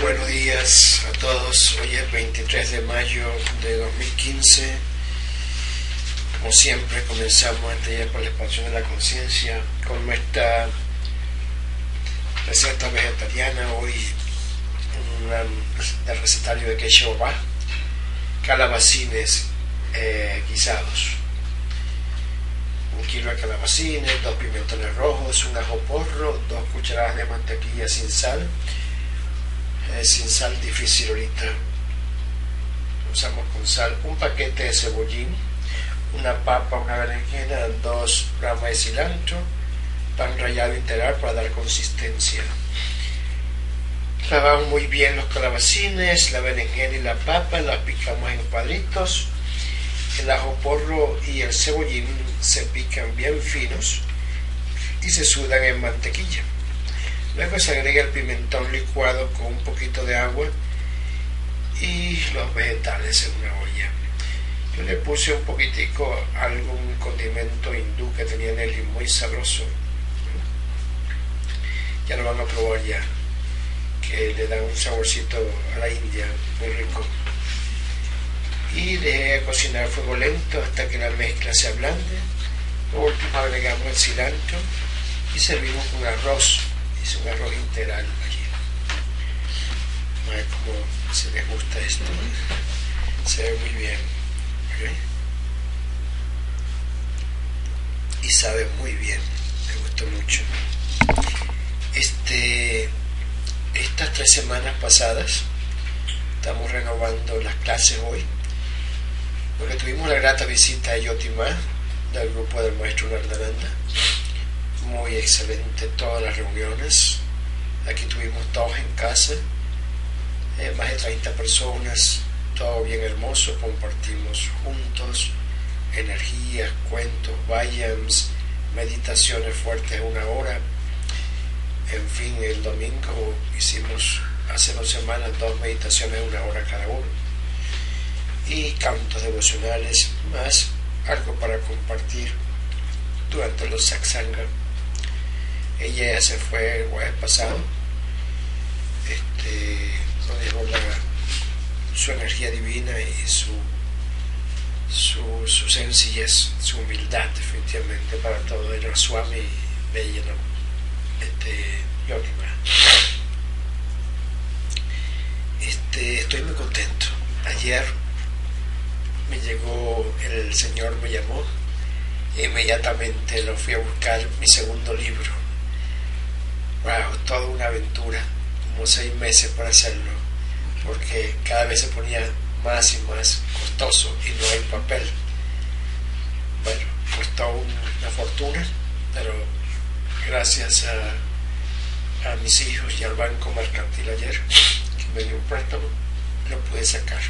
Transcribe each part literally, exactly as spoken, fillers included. Buenos días a todos. Hoy es veintitrés de mayo de dos mil quince. Como siempre comenzamos el taller por la expansión de la conciencia con nuestra receta vegetariana. Hoy una, el recetario de quechua, calabacines eh, guisados, un kilo de calabacines, dos pimentones rojos, un ajo porro, dos cucharadas de mantequilla sin sal. Eh, sin sal difícil ahorita, usamos con sal, un paquete de cebollín, una papa, una berenjena, dos ramas de cilantro, pan rallado integral para dar consistencia. Lavamos muy bien los calabacines, la berenjena y la papa, las picamos en cuadritos. El ajo porro y el cebollín se pican bien finos y se sudan en mantequilla. Luego se agrega el pimentón licuado con un poquito de agua y los vegetales en una olla. Yo le puse un poquitico algún condimento hindú que tenía Nelly, muy sabroso. Ya lo van a probar ya, que le da un saborcito a la India, muy rico. Y dejé cocinar a fuego lento hasta que la mezcla se ablande. Por último agregamos el cilantro y servimos con arroz. Es un arroz integral allí. A ver cómo se les gusta esto. Se ve muy bien. ¿Okay? Y sabe muy bien. Me gustó mucho. Este, estas tres semanas pasadas estamos renovando las clases hoy, porque tuvimos la grata visita de Jyoti Ma, del grupo del Maestro Nardaranda. Muy excelente todas las reuniones. Aquí tuvimos todos en casa, eh, más de treinta personas, todo bien hermoso. Compartimos juntos energías, cuentos, vayams, meditaciones fuertes una hora. En fin, el domingo hicimos hace dos semanas dos meditaciones de una hora cada uno y cantos devocionales, más algo para compartir durante los satsanga. Ella ya se fue el jueves pasado, este, nos dejó la, su energía divina y su, su, su sencillez, su humildad, definitivamente para todo el Swami de ella, ¿no? este, Jyoti Ma. Este, estoy muy contento. Ayer me llegó, el Señor me llamó, inmediatamente lo fui a buscar, mi segundo libro. Wow, toda una aventura, como seis meses para hacerlo, porque cada vez se ponía más y más costoso y no hay papel. Bueno, costó una fortuna, pero gracias a, a mis hijos y al banco mercantil ayer, que me dio un préstamo, lo pude sacar.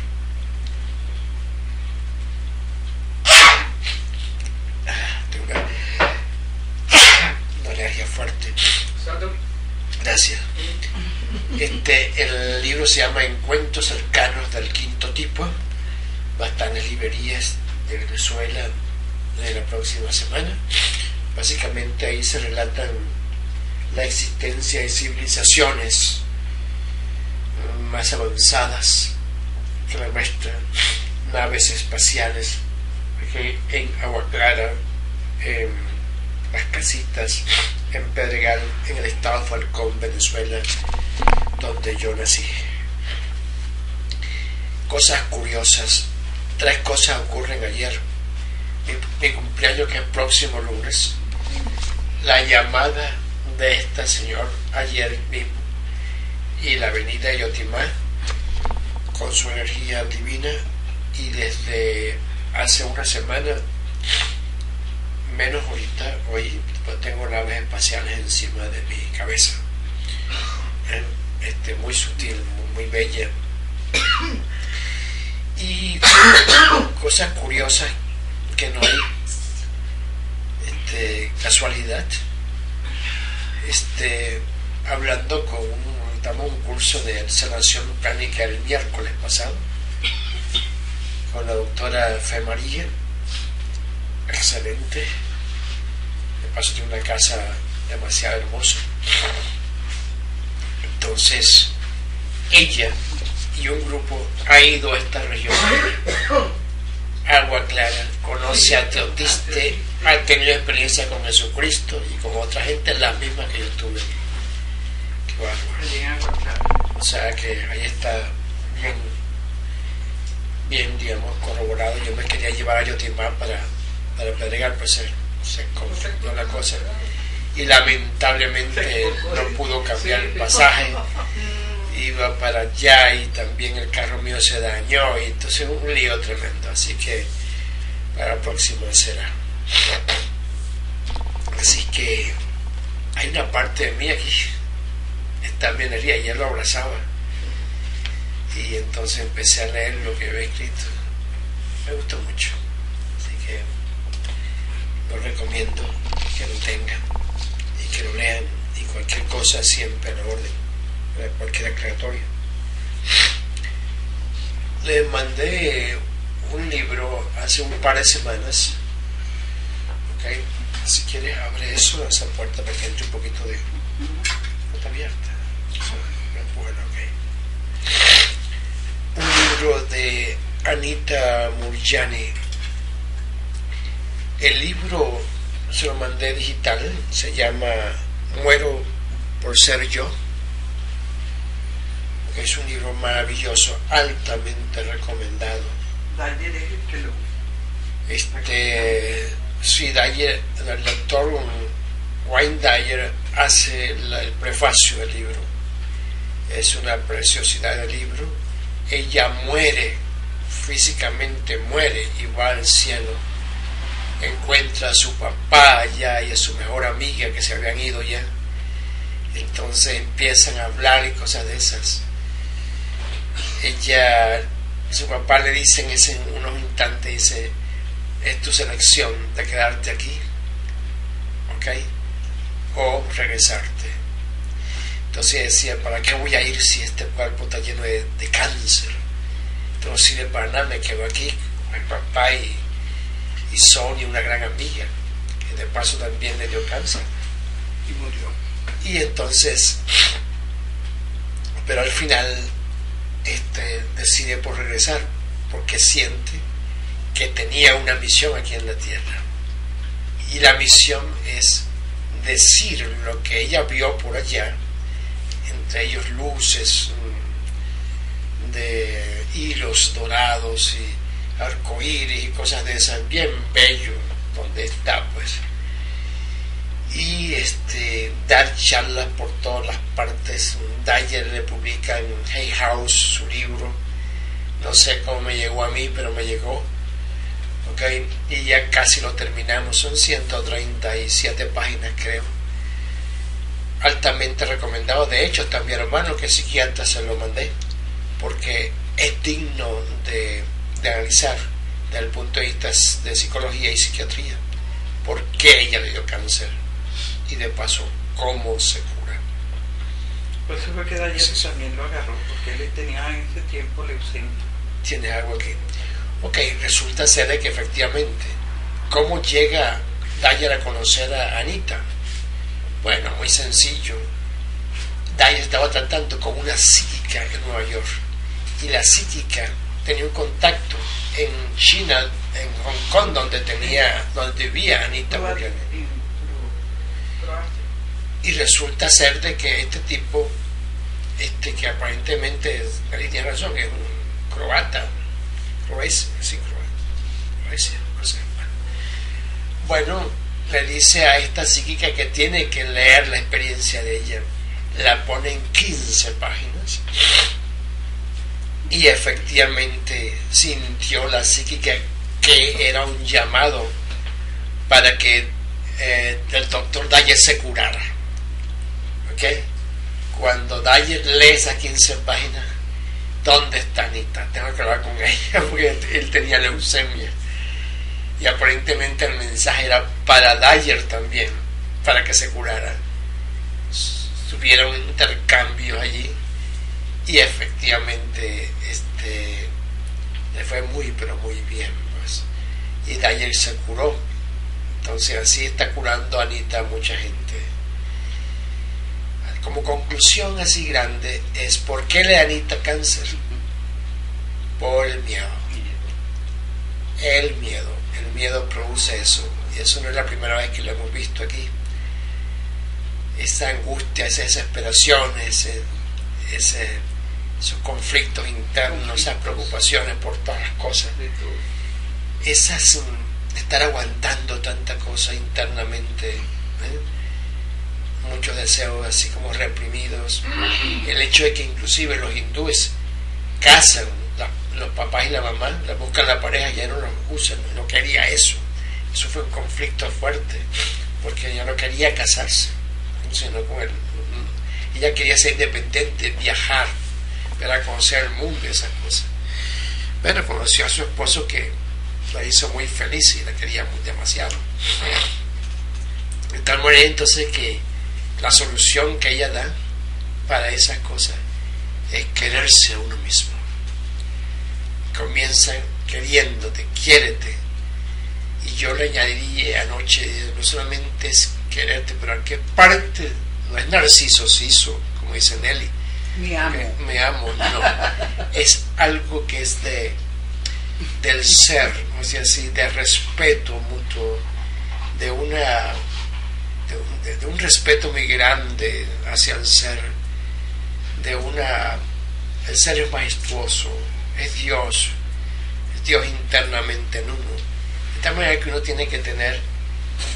Tengo una, una alergia fuerte. Gracias. Este, el libro se llama Encuentros Cercanos del Quinto Tipo. Va a estar en las librerías de Venezuela de la próxima semana. Básicamente ahí se relatan la existencia de civilizaciones más avanzadas que la nuestra, naves espaciales en agua clara, en las casitas, en Pedregal, en el estado Falcón, Venezuela, donde yo nací. Cosas curiosas. Tres cosas ocurren ayer. Mi, mi cumpleaños, que es el próximo lunes, la llamada de este señor ayer mismo y la venida de Jyoti Ma con su energía divina. Y desde hace una semana, menos ahorita, hoy tengo naves espaciales encima de mi cabeza, este, muy sutil, muy, muy bella. Y cosas curiosas que no hay este, casualidad. Este, hablando con un, damos un curso de sanación pránica el miércoles pasado con la doctora Femarilla, excelente. De paso tiene una casa demasiado hermosa. Entonces ella y un grupo ha ido a esta región. Agua Clara conoce a Teotiste, ha tenido experiencia con Jesucristo y con otra gente, las mismas que yo tuve. Qué bárbaro. O sea que ahí está bien, bien, digamos, corroborado. Yo me quería llevar a Jyoti Ma para, para Pedregal, pero se, se complicó la cosa. Y lamentablemente no pudo cambiar el pasaje. Iba para allá y también el carro mío se dañó, y entonces un lío tremendo. Así que para la próxima será. Así que hay una parte de mí aquí, esta energía, ayer lo abrazaba y entonces empecé a leer lo que había escrito. Me gustó mucho, así que lo recomiendo que lo tengan y que lo lean, y cualquier cosa siempre a la orden, cualquier aclaratorio. Le mandé un libro hace un par de semanas, ¿okay? Si quieres abre eso, esa puerta, para que entre un poquito de... no está abierta, no puedo, okay. Un libro de Anita Moorjani. El libro se lo mandé digital, se llama Muero por ser yo. Es un libro maravilloso, altamente recomendado. Dyer es el que lo... Este, sí, Dyer, el doctor Wayne Dyer hace la, el prefacio del libro. Es una preciosidad del libro. Ella muere, físicamente muere, y va al cielo. Encuentra a su papá allá y a su mejor amiga que se habían ido ya. Entonces empiezan a hablar y cosas de esas. Ella, su papá le dice en ese, unos instantes, dice, es tu selección de quedarte aquí, ¿ok? O regresarte. Entonces decía, ¿para qué voy a ir si este cuerpo está lleno de, de cáncer? Esto no sirve para nada, me quedo aquí con mi papá y, y Sonia, una gran amiga, que de paso también le dio cáncer. Y murió. Y entonces, pero al final... Este, decide por regresar porque siente que tenía una misión aquí en la tierra, y la misión es decir lo que ella vio por allá, entre ellos luces de hilos dorados y arcoíris y cosas de esas, bien bello donde está pues, y este, dar charlas por todas las partes. Dyer le publica en Hay House su libro, no sé cómo me llegó a mí, pero me llegó, okay, y ya casi lo terminamos, son ciento treinta y siete páginas creo, altamente recomendado. De hecho está mi hermano que es psiquiatra, se lo mandé porque es digno de, de analizar desde el punto de vista de psicología y psiquiatría, por qué ella le dio cáncer y de paso cómo se cura. Por eso fue que Dyer sí, sí. también lo agarró, porque él tenía en ese tiempo leucemia. Tienes algo aquí. Ok, resulta ser de que efectivamente, ¿cómo llega Dyer a conocer a Anita? Bueno, muy sencillo. Dyer estaba tratando con una psíquica en Nueva York, y la psíquica tenía un contacto en China, en Hong Kong, donde tenía, donde vivía Anita Moorjani. Y resulta ser de que este tipo, este que aparentemente, Nelly tiene razón, que es un croata, croacia, sí, croacia, no sé. Bueno, le dice a esta psíquica que tiene que leer la experiencia de ella. La pone en quince páginas. Y efectivamente sintió la psíquica que era un llamado para que eh, el doctor Dyer se curara. ¿Okay? Cuando Dyer lee esas quince páginas, ¿dónde está Anita? Tengo que hablar con ella porque él tenía leucemia. Y aparentemente el mensaje era para Dyer también, para que se curara. Tuvieron intercambios allí y efectivamente este, le fue muy, pero muy bien. Pues. Y Dyer se curó. Entonces así está curando a Anita mucha gente. como conclusión así grande es: ¿por qué le dan Anita cáncer? Por el miedo. El miedo. El miedo produce eso. Y eso no es la primera vez que lo hemos visto aquí. Esa angustia, esa desesperación, ese, ese, esos conflictos internos, esas preocupaciones por todas las cosas. Esas, estar aguantando tanta cosa internamente, ¿eh? Muchos deseos así como reprimidos. El hecho de que inclusive los hindúes casan, la, los papás y la mamá, la buscan la pareja y ya no los usan, no quería eso. Eso fue un conflicto fuerte, porque ella no quería casarse, sino con él. Ella quería ser independiente, viajar, para conocer el mundo y esas cosas. Bueno, conoció a su esposo que la hizo muy feliz y la quería muy demasiado. De tal manera entonces que la solución que ella da para esas cosas es quererse a uno mismo. Comienza queriéndote, quiérete. Y yo le añadí anoche, no solamente es quererte, pero ¿a qué parte? No es narciso, siso, como dice Nelly. Me amo. Que, me amo, no. Es algo que es de, del ser, o sea, así, de respeto mutuo, de una... De un, de, de un respeto muy grande hacia el ser, de una... El ser es majestuoso, es Dios, es Dios internamente en uno. De tal manera que uno tiene que tener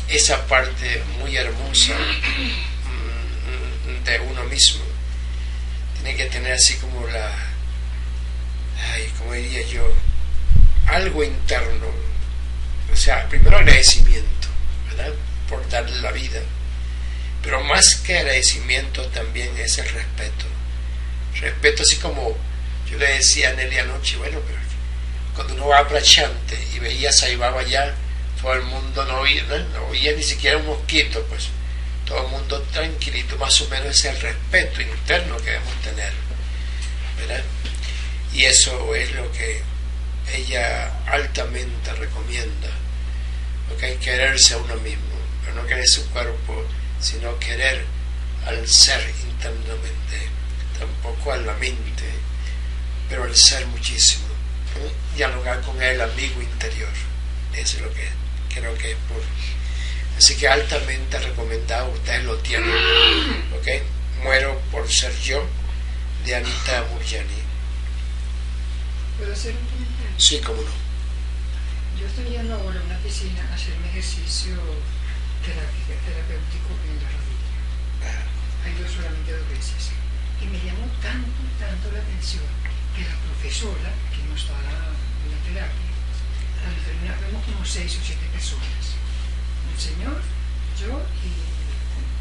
esa parte muy hermosa de uno mismo. Tiene que tener así como la... Ay, como diría yo, algo interno. O sea, primero agradecimiento, ¿verdad?, por darle la vida, pero más que agradecimiento también es el respeto. Respeto, así como yo le decía a Nelly anoche, bueno, pero cuando uno va a Prachante y veía a Sai Baba allá, todo el mundo no oía, ¿no? No oía ni siquiera un mosquito, pues todo el mundo tranquilito, más o menos es el respeto interno que debemos tener, ¿verdad? Y eso es lo que ella altamente recomienda, ¿okay? Quererse a uno mismo. No querer su cuerpo, sino querer al ser internamente, tampoco a la mente, pero al ser muchísimo, ¿eh? Dialogar con el amigo interior, eso es lo que creo que es puro. Así que altamente recomendado, ustedes lo tienen, ¿okay? Muero por ser yo, de Anita Moorjani. ¿Puedo hacer un comentario? Sí, cómo no. Yo estoy yendo ahora a una piscina a hacer mi ejercicio terapéutico en la rodilla. Ah. Ahí yo solamente dos veces. Y me llamó tanto, tanto la atención que la profesora, que no estaba en la terapia, al terminar vemos como seis o siete personas. Un señor, yo y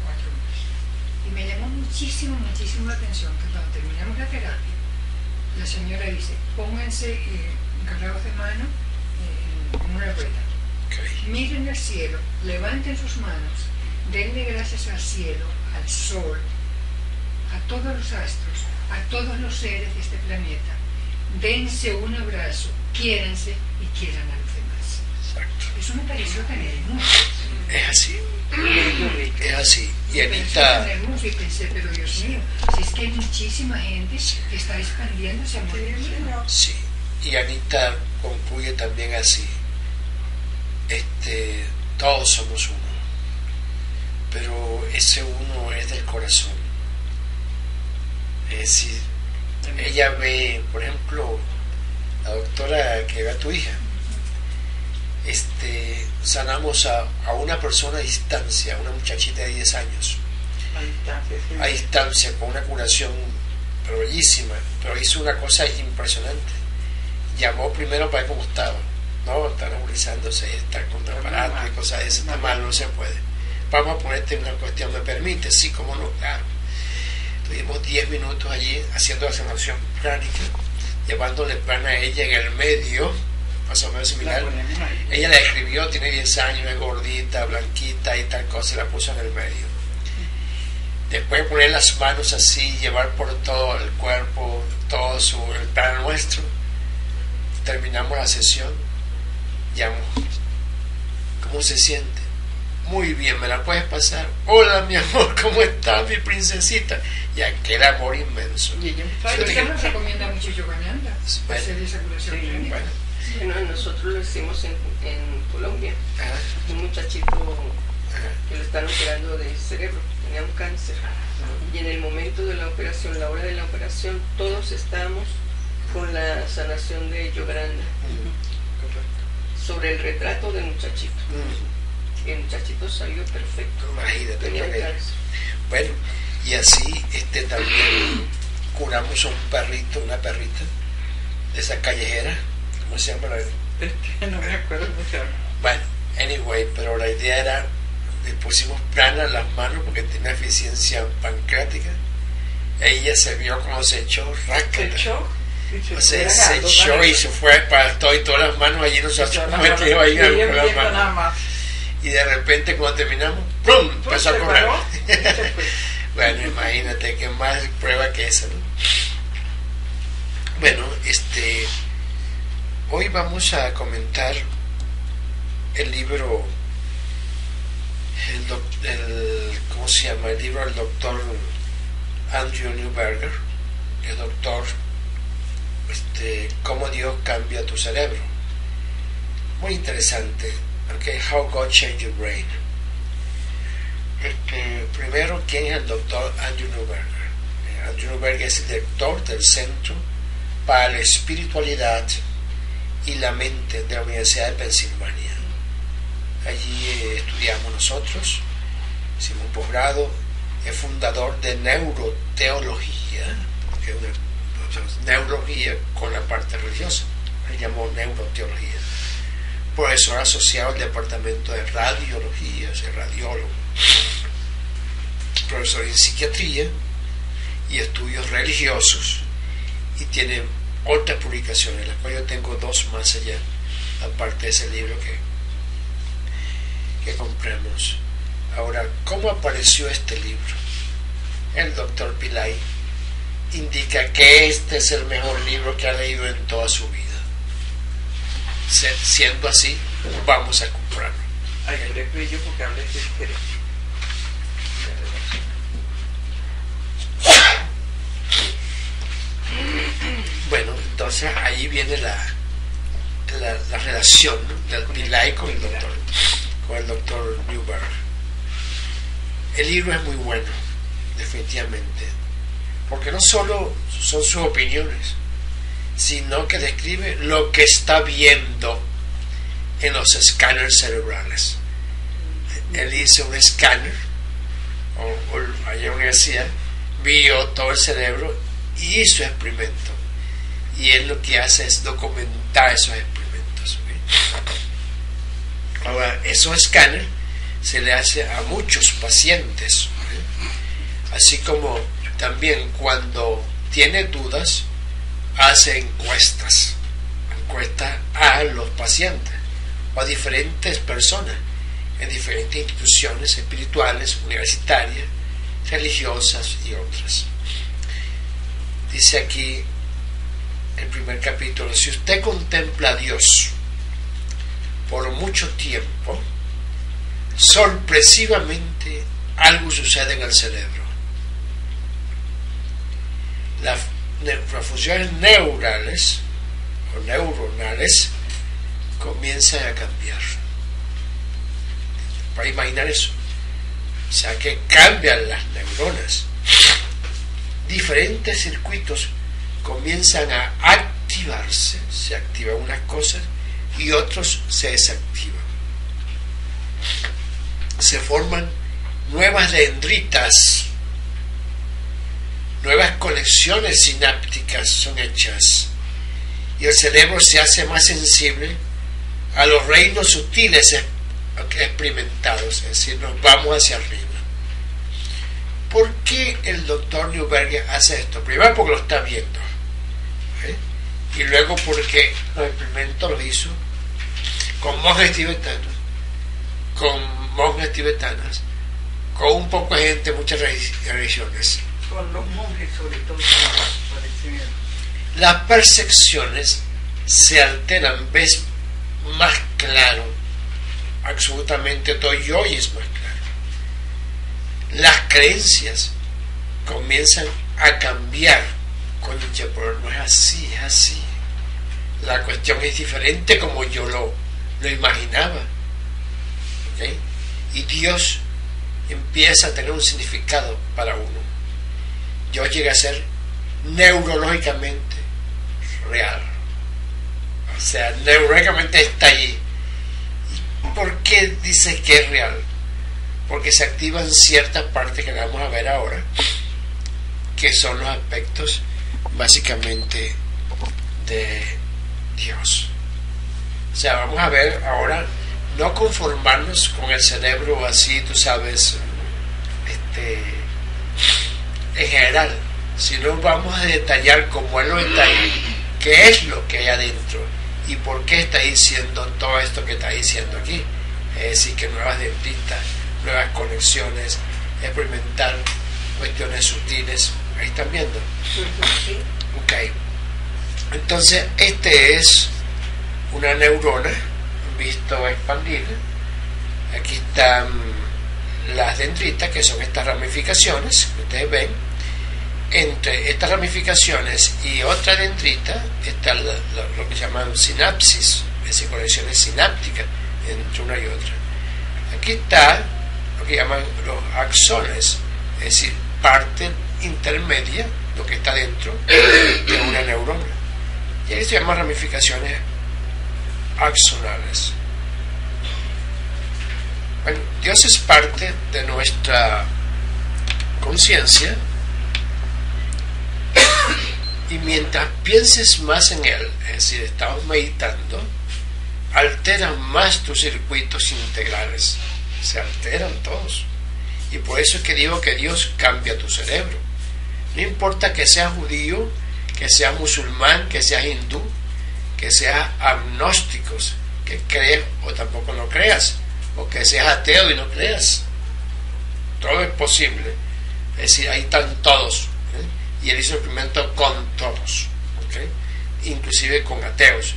cuatro más. Y me llamó muchísimo, muchísimo la atención que cuando terminamos la terapia, la señora dice, pónganse eh, agarrados de mano eh, en una rueda. Okay. Miren al cielo, levanten sus manos, denle gracias al cielo, al sol, a todos los astros, a todos los seres de este planeta. Dense un abrazo, quiéranse y quieran a los demás. Exacto. Eso me pareció tan hermoso. Es así. Es así. Y Anita... Y pensé, pero Dios mío, si es que hay muchísima gente que está expandiendo ese amor. Sí. Y Anita concluye también así. Este, todos somos uno, pero ese uno es del corazón. Es decir, ella ve, por ejemplo, la doctora que ve a tu hija, este, sanamos a, a una persona a distancia, una muchachita de diez años, a distancia, sí. A distancia, con una curación bellísima, pero hizo una cosa impresionante. Llamó primero para ver cómo estaba. No, están nebulizándose, están con aparatos y cosas de esas, está mal, no se puede. Vamos a ponerte una cuestión, ¿me permite? Sí, cómo no, claro. Tuvimos diez minutos allí haciendo la sanación pránica, llevándole plan a ella en el medio, más o menos similar. Ella la escribió, tiene diez años, es gordita, blanquita y tal cosa, y la puso en el medio. Después poner las manos así, llevar por todo el cuerpo, todo su, el plan nuestro. Terminamos la sesión. Llamó. ¿Cómo se siente? Muy bien, ¿me la puedes pasar? Hola, mi amor, ¿cómo estás, mi princesita? Ya, que era amor inmenso. Y yo, ¿sabes? Usted nos recomienda mucho Yogananda. Bueno, hacer esa curación clínica. Sí, bueno. Sí. Bueno, nosotros lo hicimos en, en Colombia. Ajá. Un muchachito, ajá, que lo están operando del cerebro, tenía un cáncer. Ajá. Y en el momento de la operación, la hora de la operación, todos estábamos con la sanación de Yogananda. Sobre el retrato del muchachito. Ajá. El muchachito salió perfecto. Imagínate, tenía cáncer. Bueno, y así este también curamos a un perrito, una perrita de esa callejera. ¿Cómo se llama la este, no me acuerdo mucho. Bueno, anyway, pero la idea era, le pusimos planas las manos porque tenía eficiencia pancreática. Ella se vio como se echó, rasca. O sea, se echó y se fue para todo y todas las manos allí, no se metió ahí con las manos. Y de repente cuando terminamos, ¡pum!, empezó a correr. Bueno, imagínate qué más prueba que esa, ¿no? Bueno, este hoy vamos a comentar el libro, el, doc, el ¿cómo se llama? El libro del doctor Andrew Newberg, el doctor este, Como Dios cambia tu cerebro. Muy interesante. Okay, How God Changed Your Brain. Este, primero, ¿quién es el doctor Andrew Newberg? Andrew Newberg es el director del Centro para la Espiritualidad y la Mente de la Universidad de Pensilvania. Allí eh, estudiamos nosotros, hicimos un posgrado. Es fundador de neuroteología, que es una, o sea, neurología con la parte religiosa, le llamó neuroteología. Profesor asociado al departamento de radiología, o sea, radiólogo, profesor en psiquiatría y estudios religiosos, y tiene otras publicaciones, las cuales yo tengo dos más allá, aparte de ese libro que, que compramos. Ahora, ¿cómo apareció este libro? El doctor Pillay indica que este es el mejor libro que ha leído en toda su vida. Siendo así, vamos a comprarlo. Ay, pero es bello porque hablé de interés. Bueno, entonces ahí viene la, la, la relación, ¿no?, del Pillay con el doctor, con el doctor Newberg. El libro es muy bueno, definitivamente, porque no solo son sus opiniones, sino que describe lo que está viendo en los escáneres cerebrales. Él hizo un escáner, o, o allá en la universidad, vio todo el cerebro y hizo experimento. Y él lo que hace es documentar esos experimentos. ¿Sí? Ahora, esos escáneres se le hace a muchos pacientes. ¿Sí? Así como también cuando tiene dudas, hace encuestas, encuestas a los pacientes o a diferentes personas en diferentes instituciones espirituales, universitarias, religiosas y otras. Dice aquí el primer capítulo: si usted contempla a Dios por mucho tiempo, sorpresivamente algo sucede en el cerebro. La Las funciones neurales o neuronales comienzan a cambiar. Para imaginar eso, o sea que cambian las neuronas, diferentes circuitos comienzan a activarse, se activan unas cosas y otros se desactivan, se forman nuevas dendritas. Nuevas conexiones sinápticas son hechas y el cerebro se hace más sensible a los reinos sutiles experimentados, es decir, nos vamos hacia arriba. ¿Por qué el doctor Newberg hace esto? Primero porque lo está viendo, ¿sí?, y luego porque los experimentos los hizo con monjes tibetanos, con monjes tibetanas, con un poco de gente, muchas religiones. Con los monjes, sobre todo. Las percepciones se alteran, ves más claro, absolutamente todo, y hoy es más claro. Las creencias comienzan a cambiar con yo, pero no es así, es así. La cuestión es diferente como yo lo, lo imaginaba. ¿Okay? Y Dios empieza a tener un significado para uno. Dios llega a ser neurológicamente real. O sea, neurológicamente está ahí. ¿Por qué dices que es real? Porque se activan ciertas partes que vamos a ver ahora, que son los aspectos básicamente de Dios. O sea, vamos a ver ahora, no conformarnos con el cerebro así, tú sabes, este, en general, sino vamos a detallar cómo él lo está ahí, qué es lo que hay adentro y por qué está diciendo todo esto que está diciendo aquí. Es decir, que nuevas dentistas, nuevas conexiones, experimentar cuestiones sutiles. Ahí están viendo. Ok. Entonces, este es una neurona visto expandir. Aquí están las dendritas, que son estas ramificaciones que ustedes ven. Entre estas ramificaciones y otra dendrita está lo, lo que llaman sinapsis, es decir, conexiones sinápticas entre una y otra. Aquí está lo que llaman los axones, es decir, parte intermedia, lo que está dentro de una neurona. Y ahí se llaman ramificaciones axonales. Bueno, Dios es parte de nuestra conciencia, y mientras pienses más en él, es decir, estamos meditando, alteras más tus circuitos integrales, se alteran todos. Y por eso es que digo que Dios cambia tu cerebro. No importa que seas judío, que seas musulmán, que seas hindú, que seas agnóstico, que crees o tampoco no creas, o que seas ateo y no creas, todo es posible. Es decir, ahí están todos, ¿eh? Y él hizo el experimento con todos, ¿okay? Inclusive con ateos.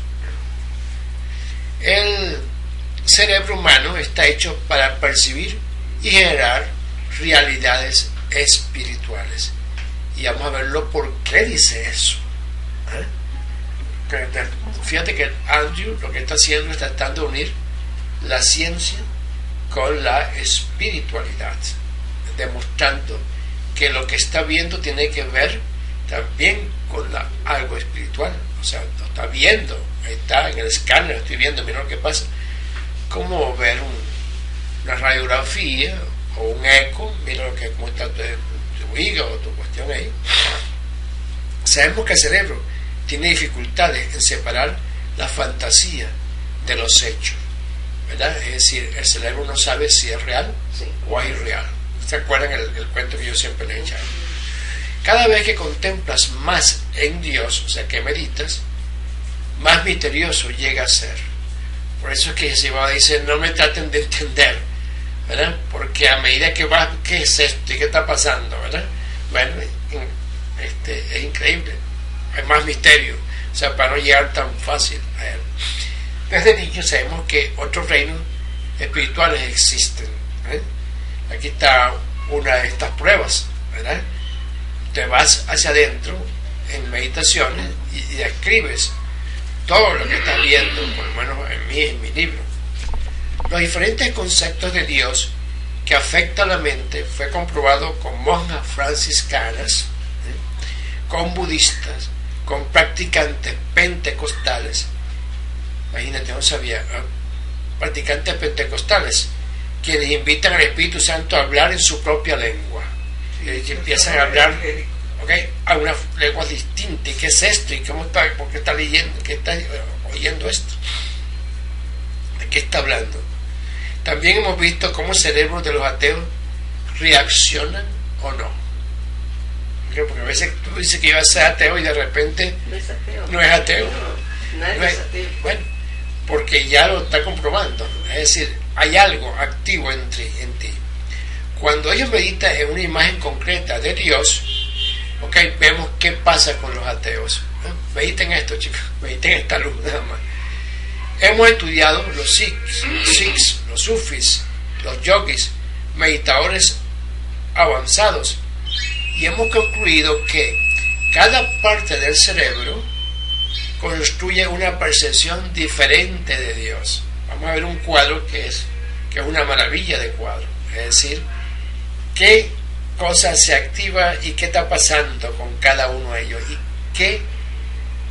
El cerebro humano está hecho para percibir y generar realidades espirituales, y vamos a verlo por qué dice eso, ¿eh? Fíjate que Andrew lo que está haciendo es tratando de unir la ciencia con la espiritualidad, demostrando que lo que está viendo tiene que ver también con la, algo espiritual. O sea, lo está viendo, está en el escáner, lo estoy viendo, mira lo que pasa, como ver un, una radiografía o un eco, mira lo que, cómo está tu, tu hígado, tu cuestión ahí. Sabemos que el cerebro tiene dificultades en separar la fantasía de los hechos, ¿verdad? Es decir, el cerebro no sabe si es real, sí, o es irreal. ¿Se acuerdan el, el cuento que yo siempre les he echado? Cada vez que contemplas más en Dios, o sea, que meditas, más misterioso llega a ser. Por eso es que Jesús dice, no me traten de entender, ¿verdad? Porque a medida que vas, ¿qué es esto? ¿Y qué está pasando? ¿Verdad? Bueno, este, es increíble. Hay más misterio, o sea, para no llegar tan fácil a él. Desde niños sabemos que otros reinos espirituales existen, ¿eh? Aquí está una de estas pruebas, ¿verdad? Te vas hacia adentro en meditaciones y, y describes todo lo que estás viendo, por lo menos en mí, en mi libro. Los diferentes conceptos de Dios que afectan la mente fue comprobado con monjas franciscanas, ¿eh? Con budistas, con practicantes pentecostales. Imagínate, no sabía, ¿eh? Practicantes pentecostales, quienes invitan al Espíritu Santo a hablar en su propia lengua, y que empiezan a hablar, ¿okay? A una lengua distinta. ¿Y qué es esto? ¿Y cómo está? ¿Por qué está leyendo? ¿Qué está oyendo esto? ¿De qué está hablando? También hemos visto cómo cerebros de los ateos reaccionan o no. ¿Okay? Porque a veces tú dices que iba a ser ateo y de repente no es ateo. No es ateo. No, no es ateo. Bueno, porque ya lo está comprobando. Es decir, hay algo activo en ti, en ti. Cuando ellos meditan en una imagen concreta de Dios, ok, vemos qué pasa con los ateos, ¿no? Mediten esto, chicos, mediten esta luz nada más. Hemos estudiado los sikhs, sikhs, los sufis, los yogis, meditadores avanzados, y hemos concluido que cada parte del cerebro construye una percepción diferente de Dios. Vamos a ver un cuadro que es, que es una maravilla de cuadro, es decir, qué cosa se activa y qué está pasando con cada uno de ellos, y qué,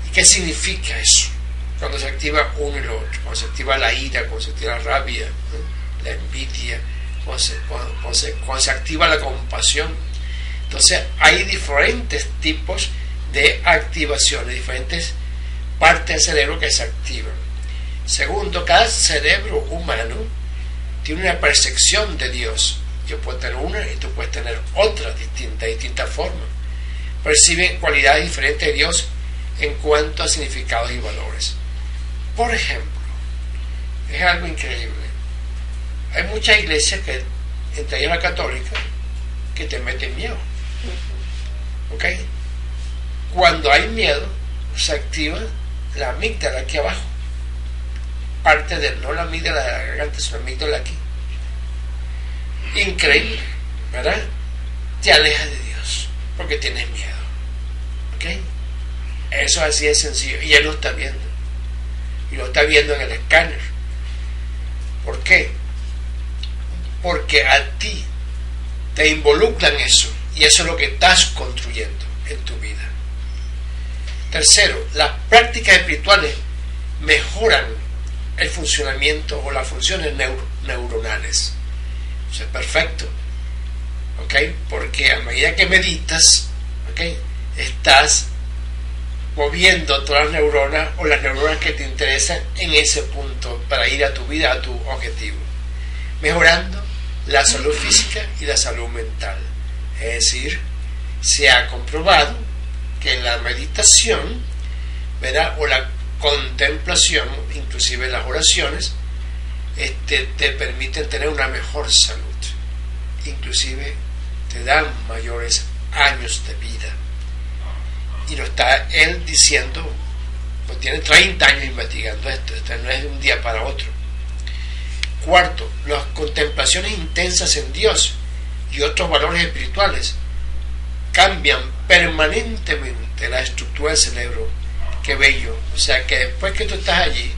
y qué significa eso cuando se activa uno y lo otro, cuando se activa la ira, cuando se activa la rabia, ¿no?, la envidia, cuando se, cuando, cuando, se, cuando se activa la compasión. Entonces hay diferentes tipos de activaciones, diferentes partes del cerebro que se activan. Segundo, cada cerebro humano tiene una percepción de Dios. Yo puedo tener una y tú puedes tener otra, distinta, distinta forma. Perciben cualidades diferentes de Dios en cuanto a significados y valores. Por ejemplo, es algo increíble. Hay muchas iglesias, que, entre ellas la católica, que te meten miedo. ¿Ok? Cuando hay miedo, se activa la amígdala aquí abajo. Parte de, no la amígdala de la garganta, sino la amígdala aquí. Increíble, ¿verdad? Te alejas de Dios porque tienes miedo. ¿Ok? Eso así es sencillo. Y él lo está viendo. Y lo está viendo en el escáner. ¿Por qué? Porque a ti te involucran eso. Y eso es lo que estás construyendo en tu vida. Tercero, las prácticas espirituales mejoran el funcionamiento o las funciones neuro neuronales. Eso es perfecto. ¿Ok? Porque a medida que meditas, ¿ok?, estás moviendo todas las neuronas o las neuronas que te interesan en ese punto para ir a tu vida, a tu objetivo. Mejorando la salud física y la salud mental. Es decir, se ha comprobado que la meditación, ¿verdad?, o la contemplación, inclusive las oraciones, este, te permiten tener una mejor salud. Inclusive te dan mayores años de vida. Y lo está él diciendo, pues tiene treinta años investigando esto, esto no es de un día para otro. Cuarto, las contemplaciones intensas en Dios y otros valores espirituales cambian permanentemente la estructura del cerebro. Qué bello. O sea que después que tú estás allí,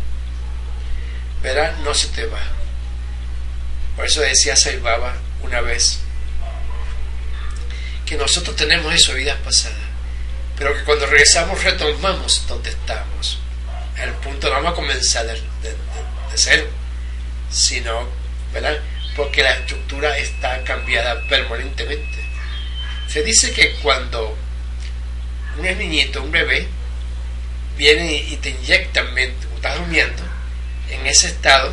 verás, no se te va. Por eso decía Sai Baba una vez que nosotros tenemos eso, vidas pasadas, pero que cuando regresamos retomamos donde estamos. El punto no vamos a comenzar de, de, de cero, sino, ¿verdad?, porque la estructura está cambiada permanentemente. Se dice que cuando un niñito, un bebé, viene y te inyectan, estás durmiendo, en ese estado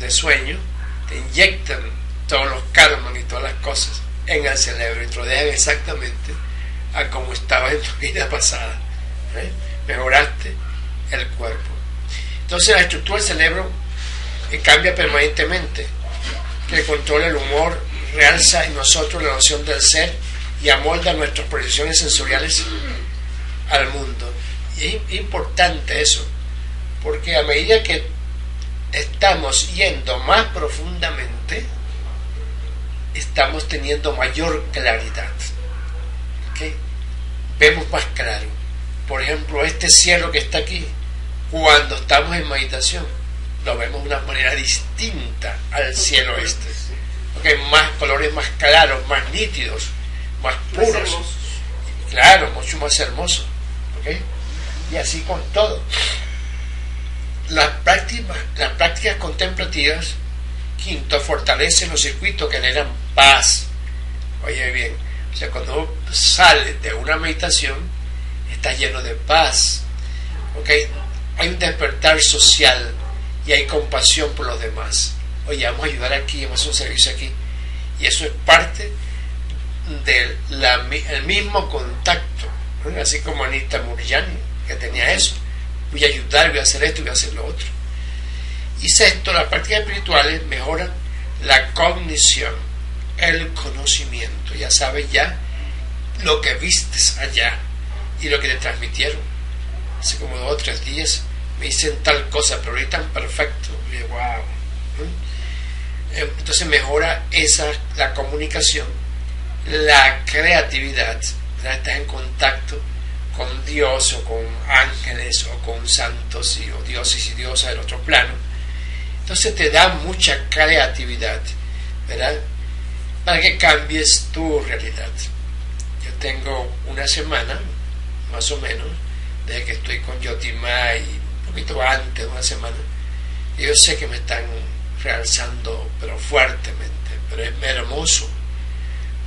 de sueño, te inyectan todos los karmas y todas las cosas en el cerebro y te lo dejan exactamente a como estaba en tu vida pasada, ¿eh? Mejoraste el cuerpo. Entonces la estructura del cerebro eh, cambia permanentemente, que controla el humor, realza en nosotros la noción del ser y amolda nuestras proyecciones sensoriales al mundo. Y es importante eso, porque a medida que estamos yendo más profundamente, estamos teniendo mayor claridad. ¿Okay? Vemos más claro. Por ejemplo, este cielo que está aquí, cuando estamos en meditación, lo vemos de una manera distinta al cielo este. ¿Okay? Más colores, más claros, más nítidos, más puros. Claro, mucho más hermoso. ¿Okay? Y así con todo. Las prácticas, las prácticas contemplativas, quinto, fortalecen los circuitos que generan paz. Oye bien, o sea, cuando sales de una meditación, estás lleno de paz. ¿Okay? Hay un despertar social y hay compasión por los demás. Oye, vamos a ayudar aquí, vamos a hacer un servicio aquí. Y eso es parte del de mismo contacto, ¿no? Así como Anita Moorjani, que tenía eso. Voy a ayudar, voy a hacer esto, voy a hacer lo otro. Y sexto, las prácticas espirituales mejoran la cognición, el conocimiento. Ya sabes ya lo que vistes allá y lo que te transmitieron. Hace como dos o tres días me dicen tal cosa, pero eres tan perfecto. Y digo, wow. Entonces mejora esa, la comunicación, la creatividad, ¿verdad? Estás en contacto con Dios o con ángeles o con santos y, o dioses y diosas del otro plano. Entonces te da mucha creatividad, ¿verdad? Para que cambies tu realidad. Yo tengo una semana, más o menos, desde que estoy con Jyoti Ma, y un poquito antes de una semana, y yo sé que me están realzando, pero fuertemente, pero es hermoso,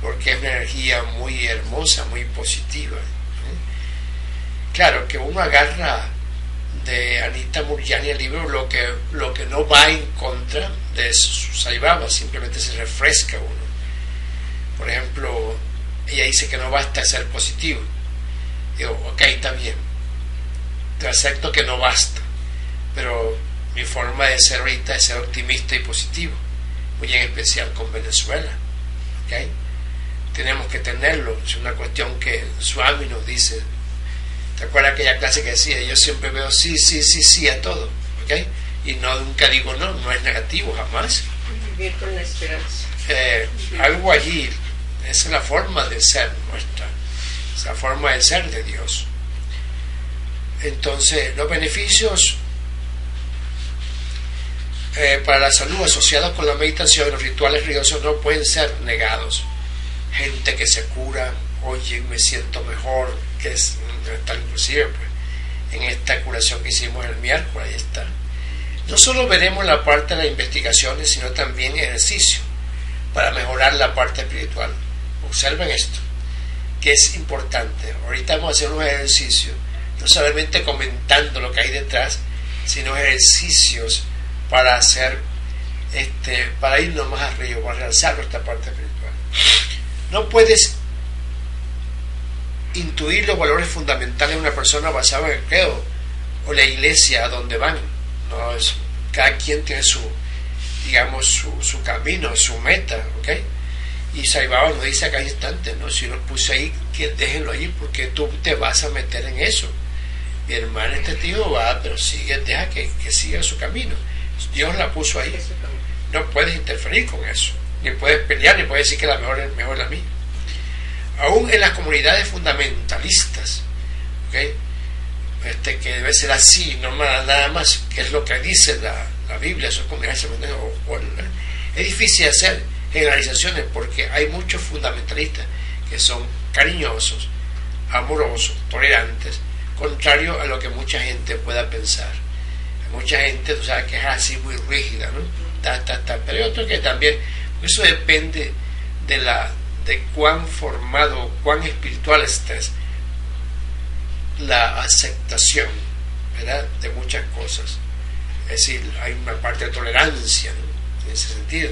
porque es una energía muy hermosa, muy positiva. ¿Sí? Claro, que uno agarra de Anita Moorjani el libro lo que, lo que no va en contra de Sai Baba, simplemente se refresca uno. Por ejemplo, ella dice que no basta ser positivo. Digo, ok, está bien, te acepto que no basta, pero mi forma de ser ahorita es ser optimista y positivo, muy en especial con Venezuela. ¿Okay? Tenemos que tenerlo, es una cuestión que Swami nos dice. ¿Te acuerdas aquella clase que decía? Yo siempre veo sí, sí, sí, sí a todo. ¿Okay? Y no, nunca digo no, no es negativo jamás. Vivir con la esperanza. Eh, algo allí, esa es la forma de ser nuestra, esa forma de ser de Dios. Entonces, los beneficios eh, para la salud asociados con la meditación y los rituales religiosos no pueden ser negados. Gente que se cura, oye, me siento mejor, que es tal, inclusive pues, en esta curación que hicimos el miércoles, ahí está. No solo veremos la parte de las investigaciones, sino también ejercicio para mejorar la parte espiritual. Observen esto, que es importante. Ahorita vamos a hacer un ejercicio, no solamente comentando lo que hay detrás, sino ejercicios para hacer, este, para irnos más arriba, para realzar nuestra parte espiritual. No puedes intuir los valores fundamentales de una persona basada en el credo o la iglesia a donde van. No, es, cada quien tiene su, digamos, su, su camino, su meta, ¿ok? Y Sai Baba nos dice a cada instante, ¿no? Si lo puse ahí, que déjenlo ahí, porque tú te vas a meter en eso. Mi hermano, este tío va, pero sigue, deja que, que siga su camino. Dios la puso ahí. No puedes interferir con eso, ni puedes pelear, ni puedes decir que la mejor es mejor la mía. Aún en las comunidades fundamentalistas, ¿okay? Este, que debe ser así, no más, nada más, que es lo que dice la, la Biblia, eso es, o, o, es difícil hacer generalizaciones porque hay muchos fundamentalistas que son cariñosos, amorosos, tolerantes, contrario a lo que mucha gente pueda pensar. Mucha gente, o sea, que es así muy rígida, ¿no? Ta, ta, ta. Pero hay otro que también, eso depende de la de cuán formado, cuán espiritual estés, la aceptación, ¿verdad?, de muchas cosas. Es decir, hay una parte de tolerancia, ¿no?, en ese sentido.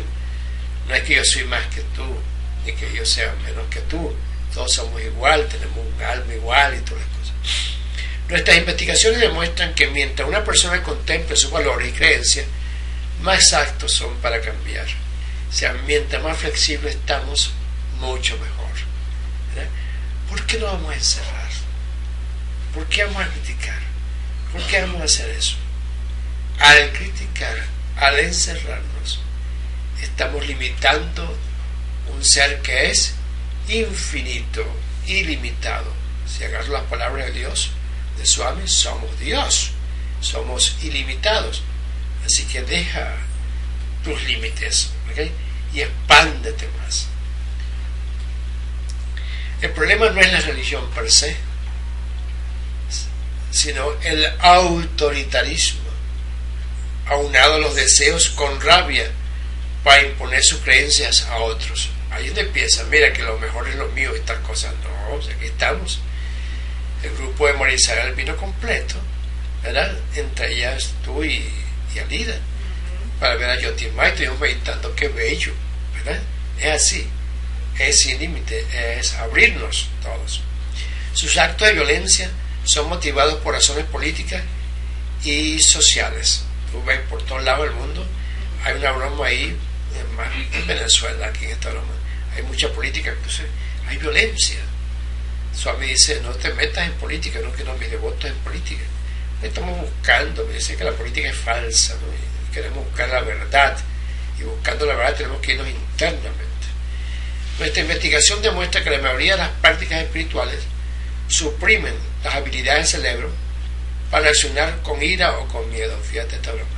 No es que yo soy más que tú, ni que yo sea menos que tú. Todos somos igual, tenemos un alma igual y todas las cosas. Nuestras investigaciones demuestran que mientras una persona contemple sus valores y creencias, más actos son para cambiar. O sea, mientras más flexibles estamos, mucho mejor, ¿verdad? ¿Por qué no vamos a encerrar? ¿Por qué vamos a criticar? ¿Por qué vamos a hacer eso? Al criticar, al encerrarnos, estamos limitando un ser que es infinito, ilimitado. Si agarro las palabras de Dios, de Swami, somos Dios, somos ilimitados. Así que deja tus límites, ¿okay? Y expándete más. El problema no es la religión per se, sino el autoritarismo, aunado a los deseos con rabia para imponer sus creencias a otros. Ahí es donde empieza, mira que lo mejor es lo mío, estas cosas no, aquí estamos. El grupo de Morizar vino completo, ¿verdad? Entre ellas tú y, y Alida, para ver a Jyoti Ma, y estuvimos meditando, qué bello, ¿verdad? Es así. Es sin límite, es abrirnos todos. Sus actos de violencia son motivados por razones políticas y sociales. Tú ves por todos lados del mundo, hay una broma ahí, más en Venezuela, aquí en esta broma, hay mucha política, entonces hay violencia. Swami dice, no te metas en política, no que no, mis devotos en política. estamos buscando, me dicen que la política es falsa, ¿no? Y queremos buscar la verdad, y buscando la verdad tenemos que irnos internamente. Nuestra investigación demuestra que la mayoría de las prácticas espirituales suprimen las habilidades del cerebro para accionar con ira o con miedo. Fíjate esta broma,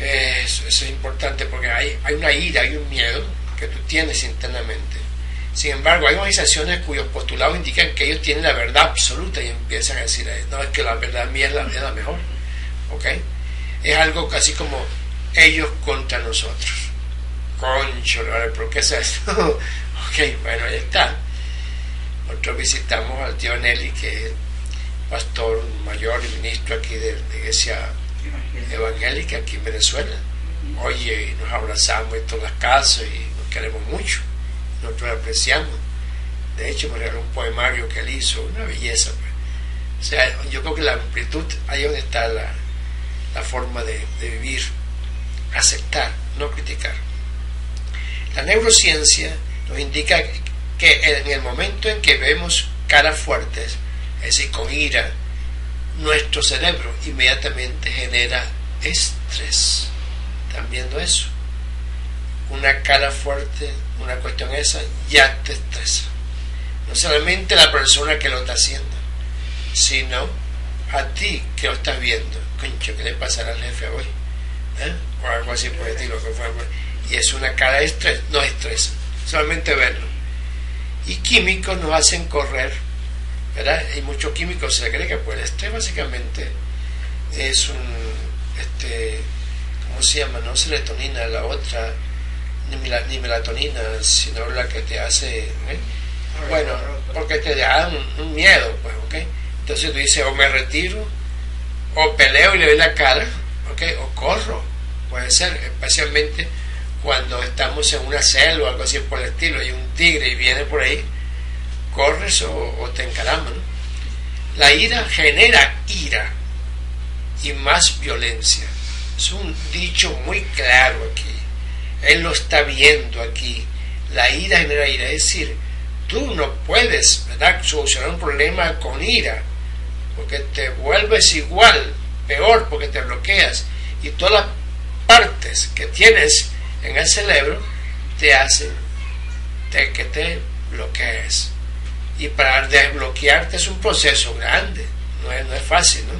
¿eh? Eso, eso es importante porque hay, hay una ira, hay un miedo que tú tienes internamente. Sin embargo, hay organizaciones cuyos postulados indican que ellos tienen la verdad absoluta y empiezan a decir, no, es que la verdad mía es la, es la mejor, ¿ok? Es algo casi como ellos contra nosotros. Concho, ¿por qué es esto? Ok, bueno, ahí está. Nosotros visitamos al tío Nelly, que es pastor mayor y ministro aquí de la iglesia evangélica aquí en Venezuela. Oye, y nos abrazamos en todas las casas y nos queremos mucho. Nosotros lo apreciamos. De hecho, me regaló un poemario que él hizo, una belleza. Pues. O sea, yo creo que la amplitud, ahí es donde está la, la forma de, de vivir, aceptar, no criticar. La neurociencia nos indica que en el momento en que vemos caras fuertes, es decir, con ira, nuestro cerebro inmediatamente genera estrés. ¿Están viendo eso? Una cara fuerte, una cuestión esa, ya te estresa. No solamente la persona que lo está haciendo, sino a ti que lo estás viendo. Concho, ¿qué le pasará al jefe hoy? ¿Eh? O algo así por el estilo que fue. Y es una cara de estrés, no estresa, solamente verlo. Y químicos nos hacen correr, ¿verdad? Hay muchos químicos, se cree que pues el estrés básicamente es un, este, ¿cómo se llama? No serotonina, la otra, ni, la, ni melatonina, sino la que te hace, ¿eh? Bueno, porque te da un, un miedo, pues, ¿ok? Entonces tú dices, o me retiro, o peleo y le doy la cara, ¿ok? O corro, puede ser, especialmente cuando estamos en una selva o algo así por el estilo, hay un tigre y viene por ahí, corres o, o te encaramas, ¿no? La ira genera ira y más violencia. Es un dicho muy claro aquí. Él lo está viendo aquí. La ira genera ira. Es decir, tú no puedes, ¿verdad?, solucionar un problema con ira, porque te vuelves igual, peor, porque te bloqueas. Y todas las partes que tienes en el cerebro te hace te, que te bloquees, y para desbloquearte es un proceso grande, no es, no es fácil, ¿no?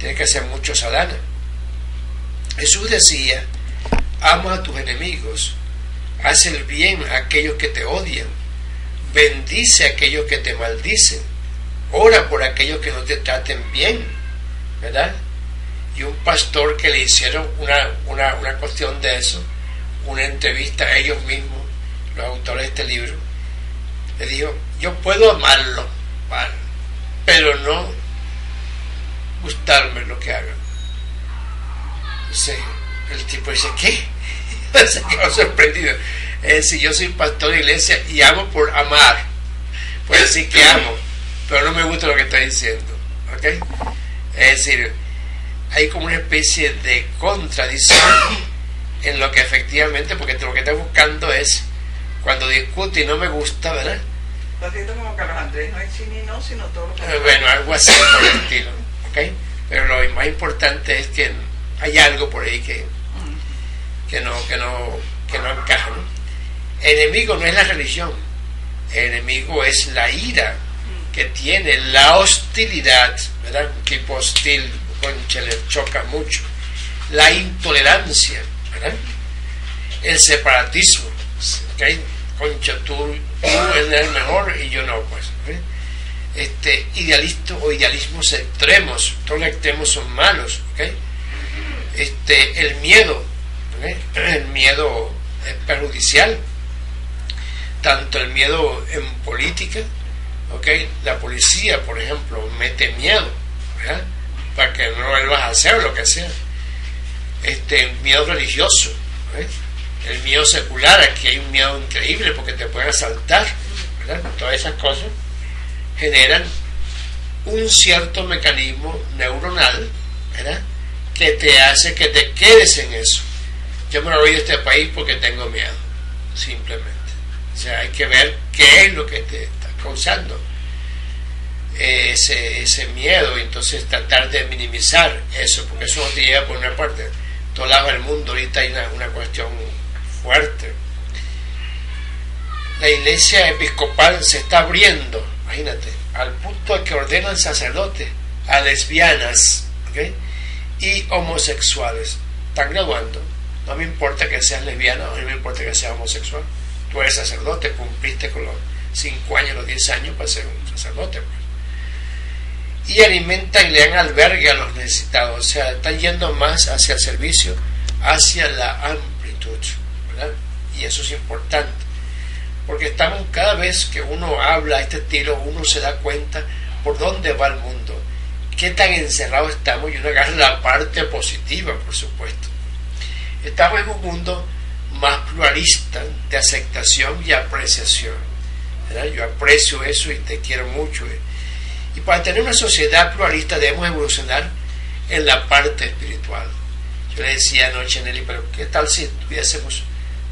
Tiene que hacer mucho sadhana. Jesús decía, ama a tus enemigos, haz el bien a aquellos que te odian, bendice a aquellos que te maldicen, ora por aquellos que no te traten bien, ¿verdad? Y un pastor que le hicieron una, una, una cuestión de eso, una entrevista a ellos mismos, los autores de este libro, le dijo, yo puedo amarlo, ¿vale?, pero no gustarme lo que hagan. Sí, el tipo dice, ¿qué? Se quedó sorprendido. Es decir, yo soy pastor de iglesia y amo por amar. Puedo decir que amo, pero no me gusta lo que está diciendo, ¿ok? Es decir, hay como una especie de contradicción en lo que efectivamente, porque lo que está buscando es, cuando discute y no me gusta, ¿verdad? Lo siento como Carlos Andrés, no es sí ni no, sino todo lo que... Bueno, algo así por el estilo, ¿ok? Pero lo más importante es que hay algo por ahí que, que, no, que, no, que no encaja, ¿no? El enemigo no es la religión, el enemigo es la ira que tiene, la hostilidad, ¿verdad? Un tipo hostil, concha, le choca mucho. La intolerancia, ¿verdad? El separatismo, ¿okay? Concha, tú, tú eres el mejor y yo no, pues, ¿okay? Este, idealista o idealismos extremos, todos los extremos son malos, ¿okay? Este, el miedo, ¿okay? El miedo es perjudicial, tanto el miedo en política, ¿okay? La policía, por ejemplo, mete miedo, ¿verdad?, para que no vuelvas a hacer lo que sea. Este miedo religioso, ¿eh? El miedo secular, aquí hay un miedo increíble porque te pueden asaltar, ¿verdad? Todas esas cosas generan un cierto mecanismo neuronal, ¿verdad?, que te hace que te quedes en eso. Yo me voy de este país porque tengo miedo, simplemente. O sea, hay que ver qué es lo que te está causando. Eh, ese, ese miedo, y entonces tratar de minimizar eso, porque eso te lleva por una parte. Todo lado del mundo ahorita hay una, una cuestión fuerte. La iglesia episcopal se está abriendo, imagínate, al punto de que ordenan sacerdotes a lesbianas, ¿okay?, y homosexuales. Están graduando. No me importa que seas lesbiana, no me importa que seas homosexual. Tú eres sacerdote, cumpliste con los cinco años, los diez años para ser un sacerdote. Pues. Y alimentan y le dan albergue a los necesitados. O sea, están yendo más hacia el servicio, hacia la amplitud, ¿verdad? Y eso es importante. Porque estamos, cada vez que uno habla a este estilo, uno se da cuenta por dónde va el mundo. Qué tan encerrados estamos, y uno agarra la parte positiva, por supuesto. Estamos en un mundo más pluralista, de aceptación y apreciación, ¿verdad? Yo aprecio eso y te quiero mucho, ¿eh? Y para tener una sociedad pluralista debemos evolucionar en la parte espiritual. Yo le decía anoche a Nelly, pero ¿qué tal si tuviésemos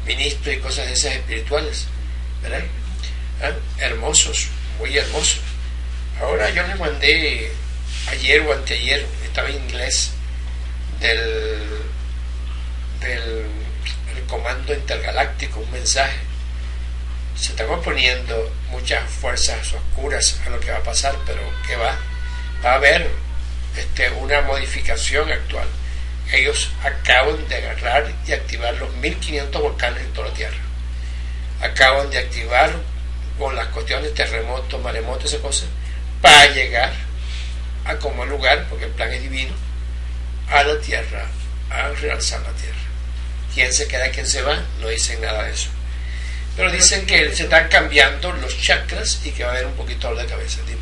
ministros y cosas de esas espirituales, ¿verdad? ¿Ah? Hermosos, muy hermosos. Ahora yo le mandé ayer o anteayer, estaba en inglés, del, del el Comando Intergaláctico, un mensaje. Se están oponiendo muchas fuerzas oscuras a lo que va a pasar, pero ¿qué va? Va a haber este, una modificación actual. Ellos acaban de agarrar y activar los mil quinientos volcanes en toda la Tierra. Acaban de activar con las cuestiones de terremotos, maremotos, esas cosas, para llegar a como lugar, porque el plan es divino, a la Tierra, a realzar la Tierra. Quién se queda, quién se va, no dicen nada de eso. Pero dicen que se están cambiando los chakras y que va a haber un poquito de cabeza. Dime.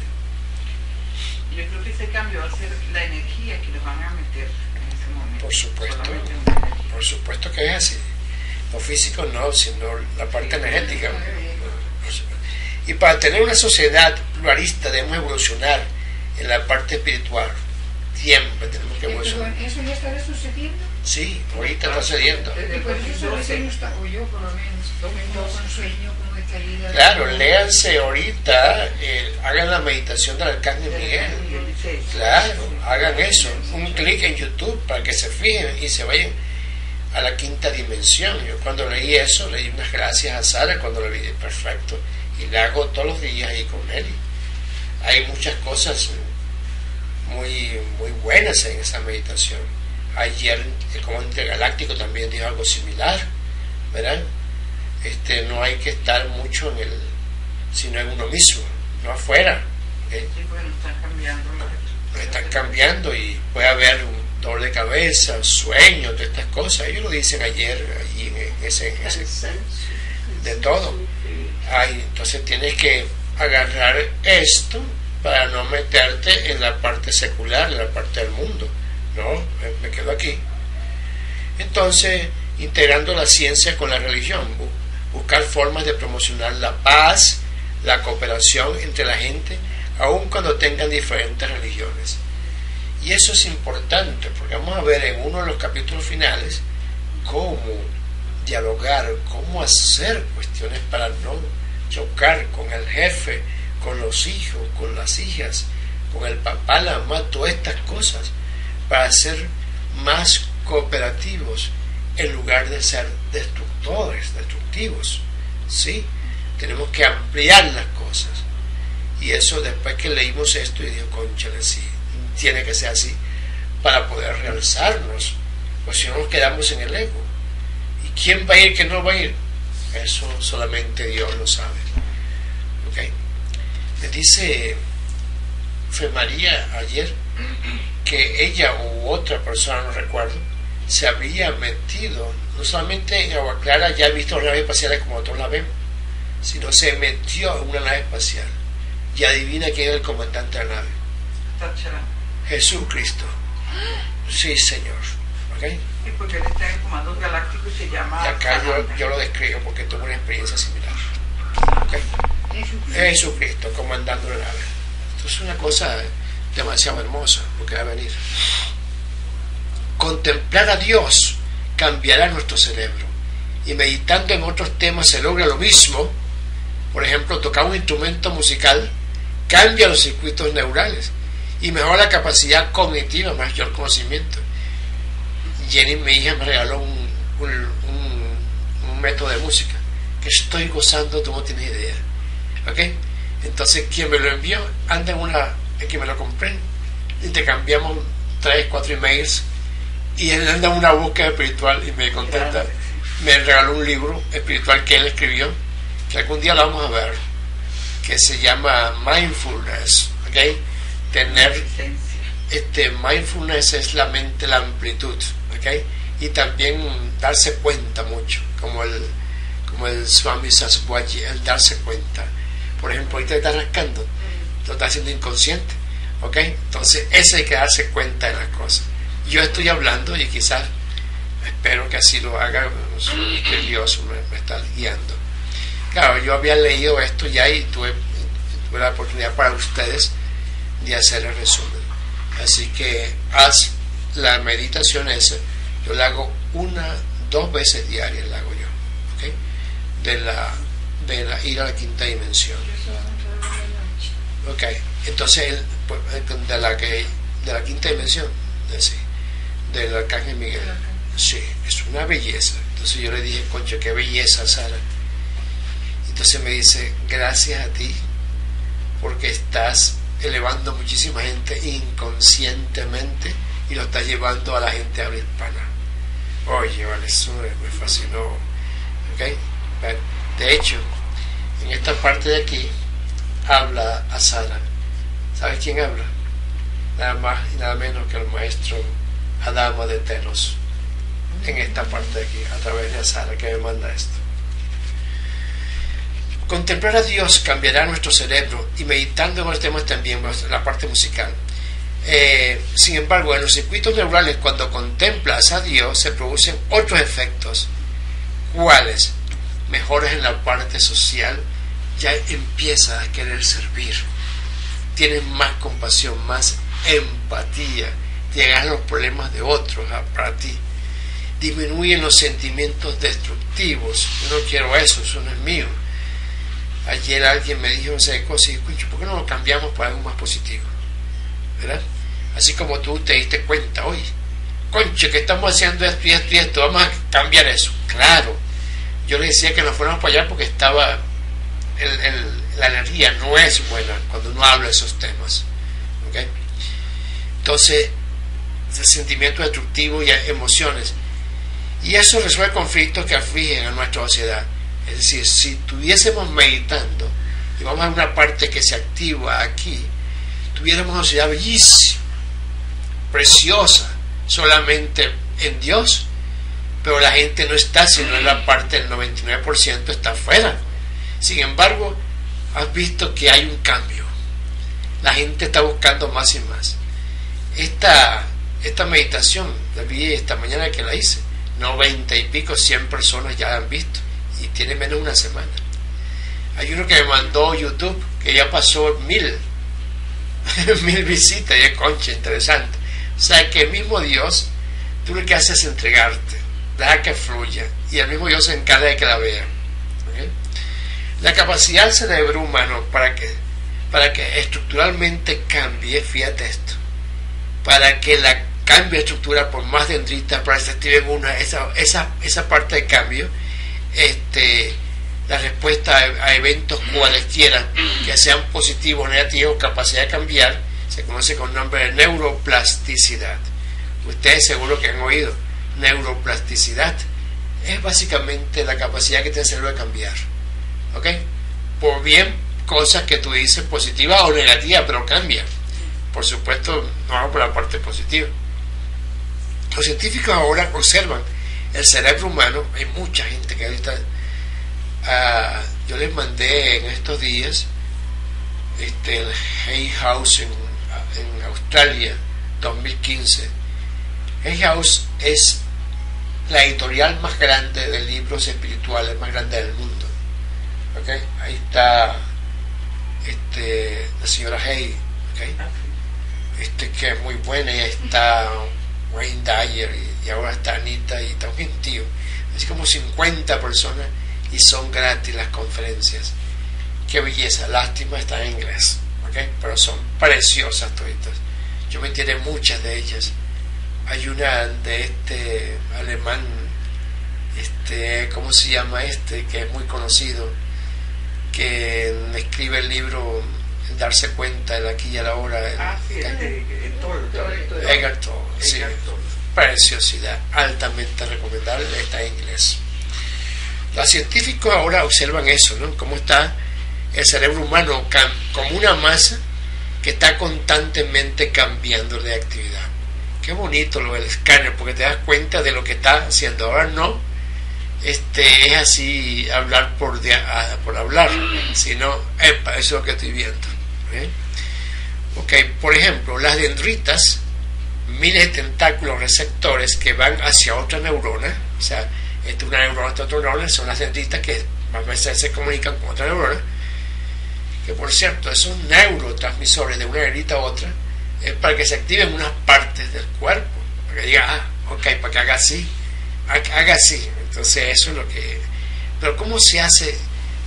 Yo creo que ese cambio va a ser la energía que los van a meter en ese momento. Por supuesto, por supuesto que es así. Lo físico no, sino la parte energética. Y para tener una sociedad pluralista debemos evolucionar en la parte espiritual. Siempre tenemos que evolucionar. ¿Eso ya está sucediendo? Sí, ahorita está sucediendo. Claro, léanse ahorita, eh, hagan la meditación del Arcángel Miguel. Claro, hagan eso. Un clic en YouTube para que se fijen y se vayan a la quinta dimensión. Yo cuando leí eso, leí unas gracias a Sara cuando lo vi, perfecto, y la hago todos los días ahí con Nelly. Hay muchas cosas muy, muy buenas en esa meditación. Ayer el Comando Intergaláctico también dijo algo similar, ¿verdad? Este, no hay que estar mucho en el, sino en uno mismo, no afuera, ¿eh? Sí, bueno, están cambiando. No, están cambiando y puede haber un dolor de cabeza, sueños, todas estas cosas. Ellos lo dicen ayer, allí en ese, en ese de todo. Ay, entonces tienes que agarrar esto para no meterte en la parte secular, en la parte del mundo. No, me quedo aquí. Entonces, integrando la ciencia con la religión, buscar formas de promocionar la paz, la cooperación entre la gente, aun cuando tengan diferentes religiones. Y eso es importante, porque vamos a ver en uno de los capítulos finales cómo dialogar, cómo hacer cuestiones para no chocar con el jefe, con los hijos, con las hijas, con el papá, la mamá, todas estas cosas, para ser más cooperativos en lugar de ser destructores, destructivos, ¿sí? Tenemos que ampliar las cosas. Y eso, después que leímos esto, y digo, cónchale, sí, tiene que ser así para poder realzarnos, pues si no nos quedamos en el ego. ¿Y quién va a ir, quién no va a ir? Eso solamente Dios lo sabe, ¿okay? Me dice Femarilla ayer que ella u otra persona, no recuerdo, se había metido no solamente en Agua Clara, ya he visto naves espaciales como otros la ven, sino se metió en una nave espacial. Y adivina quién era el comandante de la nave. Jesucristo. Sí, señor. ¿Okay? Sí, porque él está en el Comando Galáctico y se llama... Y acá yo, yo lo describo porque tuve una experiencia similar. ¿Okay? Jesucristo. Jesucristo comandando la nave. Esto es una cosa demasiado hermosa, porque va a venir. Contemplar a Dios cambiará nuestro cerebro, y meditando en otros temas se logra lo mismo. Por ejemplo, tocar un instrumento musical cambia los circuitos neurales y mejora la capacidad cognitiva, mayor conocimiento. Jenny, mi hija, me regaló un, un, un, un método de música que estoy gozando, tú no tienes idea. ¿Okay? Entonces, quien me lo envió, anda en una, es que me lo compré, intercambiamos tres, cuatro emails y él anda en una búsqueda espiritual y me contenta. Gracias. Me regaló un libro espiritual que él escribió, que algún día lo vamos a ver, que se llama Mindfulness. ¿Okay? Tener este mindfulness es la mente, la amplitud, ¿okay? Y también darse cuenta mucho, como el como el Swami Saswaji, el darse cuenta. Por ejemplo, ahorita te estás rascando, lo estás haciendo inconsciente, ¿ok? Entonces ese hay que darse cuenta de las cosas. Yo estoy hablando y quizás, espero que así lo haga, Dios me, me está guiando. Claro, yo había leído esto ya y tuve, tuve la oportunidad para ustedes de hacer el resumen. Así que haz la meditación esa. Yo la hago una, dos veces diarias, la hago yo, ¿okay? De la, de la ir a la quinta dimensión. Ok, entonces el, de la que de la quinta dimensión, sí, del Arcángel Miguel. Sí, es una belleza. Entonces yo le dije, concho, qué belleza, Sara. Entonces me dice, gracias a ti, porque estás elevando a muchísima gente inconscientemente y lo está llevando a la gente habla hispana. Oye, vale, eso me fascinó. ¿Okay? Vale. De hecho, en esta parte de aquí habla a Sara. ¿Sabes quién habla? Nada más y nada menos que el maestro Adama de Telos. En esta parte de aquí, a través de Sara, que me manda esto. Contemplar a Dios cambiará nuestro cerebro, y meditando en los temas también, la parte musical. Eh, sin embargo, en los circuitos neurales, cuando contemplas a Dios, se producen otros efectos. ¿Cuáles? Mejoras en la parte social, ya empiezas a querer servir. Tienes más compasión, más empatía. Llegas a los problemas de otros para ti. Disminuyen los sentimientos destructivos. Yo no quiero eso, eso no es mío. Ayer alguien me dijo esa cosa y dije, ¿por qué no lo cambiamos para algo más positivo? ¿Verdad? Así como tú te diste cuenta hoy, conche, que estamos haciendo esto y esto y esto, vamos a cambiar eso. Claro, yo le decía que nos fuéramos para allá porque estaba el, el, la energía no es buena cuando uno habla de esos temas. ¿Okay? Entonces, sentimientos destructivos y emociones, y eso resuelve conflictos que afligen a nuestra sociedad. Es decir, si estuviésemos meditando y vamos a una parte que se activa aquí, tuviéramos una sociedad bellísima, preciosa, solamente en Dios, pero la gente no está, sino en la parte del noventa y nueve por ciento está afuera. Sin embargo, has visto que hay un cambio. La gente está buscando más y más. Esta, esta meditación, la vi esta mañana que la hice, noventa y pico, cien personas ya la han visto. Y tiene menos de una semana. Hay uno que me mandó YouTube que ya pasó mil mil visitas, y es concha, interesante. O sea que el mismo Dios, tú lo que haces es entregarte, deja que fluya, y el mismo Dios se encarga de que la vea. ¿Okay? La capacidad del cerebro humano para que, para que estructuralmente cambie, fíjate esto, para que la cambie estructura por más dendrita, para que se active una, esa, esa, esa parte de cambio. Este, la respuesta a, a eventos cualesquiera que sean positivos, negativos, capacidad de cambiar, se conoce con el nombre de neuroplasticidad. Ustedes seguro que han oído neuroplasticidad. Es básicamente la capacidad que tiene el cerebro de cambiar, ¿ok? Por bien cosas que tú dices positivas o negativas, pero cambia. Por supuesto, no hago por la parte positiva. Los científicos ahora observan el cerebro humano. Hay mucha gente que ahorita uh, yo les mandé en estos días este, el Hay House en, en Australia dos mil quince. Hay House es la editorial más grande de libros espirituales, más grande del mundo. ¿Okay? Ahí está este, la señora Hay, ¿okay? Este, que es muy buena, y ahí está Wayne Dyer, y y ahora está Anita, y está un gentío, así como cincuenta personas, y son gratis las conferencias. Qué belleza, lástima está en inglés, ¿ok? ¿okay? Pero son preciosas todas estas. Yo me tiré muchas de ellas. Hay una de este alemán, este, ¿cómo se llama este? Que es muy conocido, que escribe el libro Darse Cuenta, el aquí y el ahora. El, ah, sí, el, el, el todo, todo, todo, todo. Edgar Toll, sí. Preciosidad, altamente recomendable, está en inglés. Los científicos ahora observan eso, ¿no? Cómo está el cerebro humano como una masa que está constantemente cambiando de actividad. Qué bonito lo del escáner, porque te das cuenta de lo que está haciendo. Ahora no este, es así hablar por, por hablar, sino epa, eso es lo que estoy viendo. ¿Eh? Okay, por ejemplo, las dendritas, miles de tentáculos receptores que van hacia otra neurona, o sea, esta una neurona, esta otra neurona, son las dendritas que más veces se comunican con otra neurona, que por cierto, esos neurotransmisores de una neurita a otra, es para que se activen unas partes del cuerpo, para que diga, ah, ok, para que haga así, haga así, entonces eso es lo que... Pero ¿cómo se hace?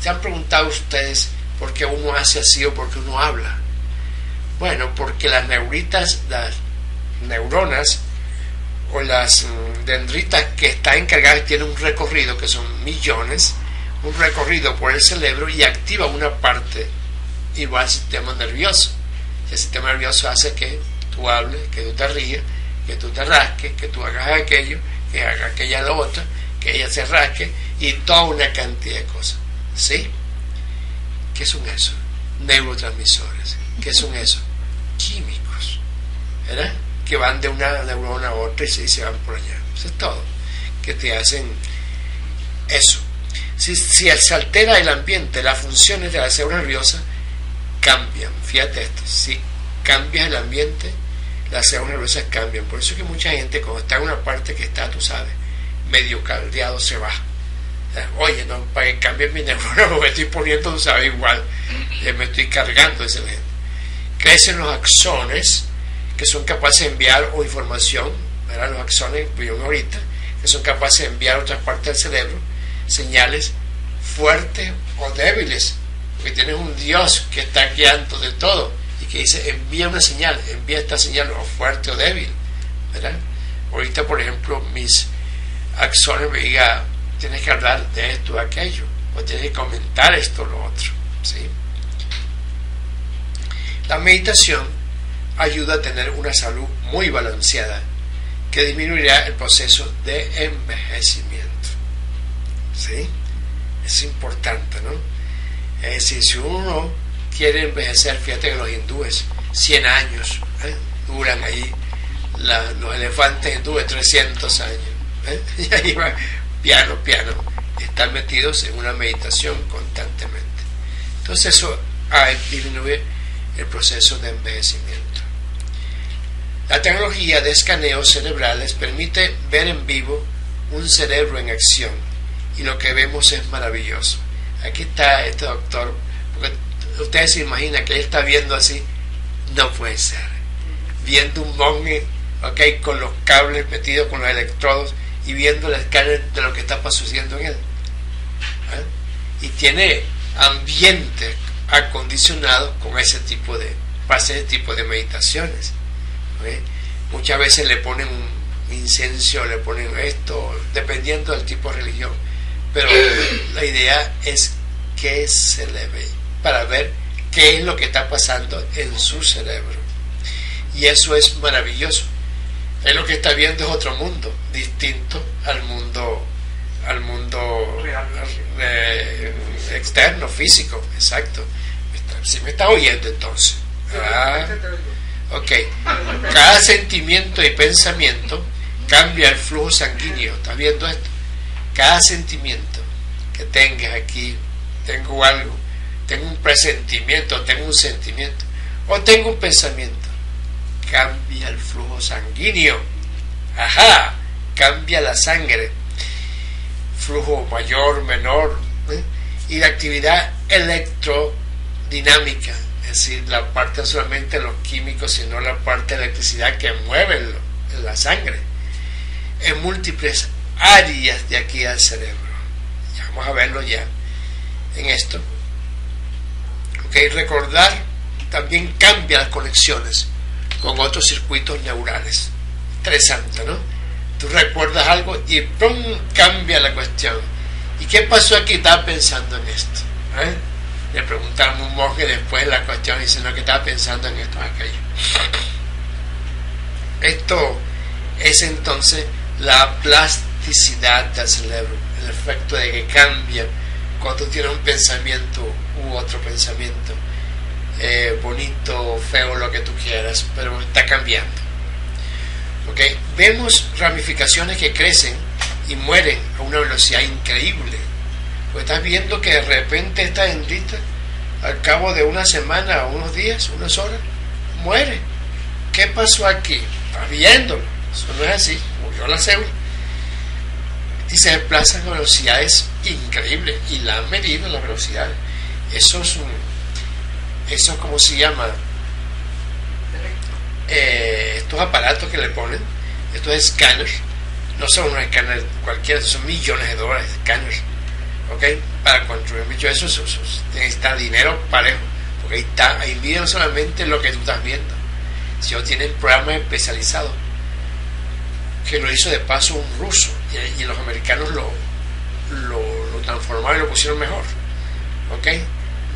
¿Se han preguntado ustedes por qué uno hace así o por qué uno habla? Bueno, porque las neuritas, las neuronas o las dendritas que están encargadas tienen un recorrido que son millones, un recorrido por el cerebro y activa una parte y va al sistema nervioso. El sistema nervioso hace que tú hables, que tú te rías, que tú te rasques, que tú hagas aquello, que hagas aquella la otra, que ella se rasque y toda una cantidad de cosas. ¿Sí? ¿Qué son esos? Neurotransmisores. ¿Qué son esos? Químicos, ¿verdad? Que van de una neurona a otra y se, y se van por allá. Eso es todo. Que te hacen eso. Si, si se altera el ambiente, las funciones de la célula nerviosa cambian. Fíjate esto, si cambias el ambiente, las células nerviosas cambian. Por eso es que mucha gente cuando está en una parte que está, tú sabes, medio caldeado, se va. Oye, no, para que cambien mi neurona, lo que estoy poniendo, tú sabes, igual. Me estoy cargando, dice la gente. Crecen los axones, que son capaces de enviar o información, ¿verdad? Los axones, vimos ahorita, que son capaces de enviar a otras partes del cerebro señales fuertes o débiles, porque tienes un Dios que está guiando de todo y que dice, envía una señal, envía esta señal o fuerte o débil, ¿verdad? Ahorita, por ejemplo, mis axones me digan, tienes que hablar de esto o aquello, o tienes que comentar esto o lo otro, ¿sí? La meditación ayuda a tener una salud muy balanceada que disminuirá el proceso de envejecimiento, ¿sí? Es importante, ¿no? Es decir, si uno quiere envejecer, fíjate que los hindúes, cien años, ¿eh? Duran ahí, la, los elefantes hindúes, trescientos años, ¿eh? Y ahí va, piano, piano, están metidos en una meditación constantemente. Entonces eso disminuye el proceso de envejecimiento. La tecnología de escaneos cerebrales permite ver en vivo un cerebro en acción, y lo que vemos es maravilloso. Aquí está este doctor, porque ustedes se imaginan que él está viendo así, no puede ser, viendo un monje, okay, con los cables metidos, con los electrodos, y viendo la escala de lo que está sucediendo en él, ¿eh? Y tiene ambientes acondicionados con ese tipo de, para ese tipo de meditaciones, ¿okay? Muchas veces le ponen un incenso, le ponen esto, dependiendo del tipo de religión, pero la idea es que se le ve para ver qué es lo que está pasando en su cerebro, y eso es maravilloso. Él lo que está viendo es otro mundo distinto al mundo al mundo eh, externo, físico. Exacto. Si me está oyendo, entonces, ah, ok, cada sentimiento y pensamiento cambia el flujo sanguíneo. ¿Estás viendo esto? Cada sentimiento que tengas aquí, tengo algo, tengo un presentimiento, tengo un sentimiento, o tengo un pensamiento, cambia el flujo sanguíneo. Ajá, cambia la sangre, flujo mayor, menor, ¿eh? Y la actividad electrodinámica, es decir, la parte solamente de los químicos, sino la parte de electricidad que mueve el, la sangre, en múltiples áreas de aquí al cerebro. Ya vamos a verlo ya en esto. Ok, recordar también cambia las conexiones con otros circuitos neurales. Interesante, ¿no? Tú recuerdas algo y ¡pum! Cambia la cuestión. ¿Y qué pasó aquí? Estaba pensando en esto. ¿Eh? Le preguntaron a un monje después la cuestión y dice, no, que estaba pensando en esto, aquello. Esto es entonces la plasticidad del cerebro, el efecto de que cambia cuando tú tienes un pensamiento u otro pensamiento, eh, bonito, feo, lo que tú quieras, pero está cambiando. ¿Okay? Vemos ramificaciones que crecen y mueren a una velocidad increíble. Pues estás viendo que de repente esta endita, al cabo de una semana, unos días, unas horas, muere. ¿Qué pasó aquí? Estás viéndolo. Eso no es así. Murió la célula. Y se desplazan a velocidades increíbles. Y la han medido, las velocidades. Eso es un... Eso es como se llama... Eh, estos aparatos que le ponen, estos escáneres, no son unos escáneres cualquiera, son millones de dólares de escáneres. ¿Okay? Para construir mucho eso, eso, eso necesita dinero parejo, porque ahí, está, ahí miden solamente lo que tú estás viendo. Si ellos tienen programas especializados, que lo hizo de paso un ruso, y, y los americanos lo, lo, lo transformaron y lo pusieron mejor. ¿Okay?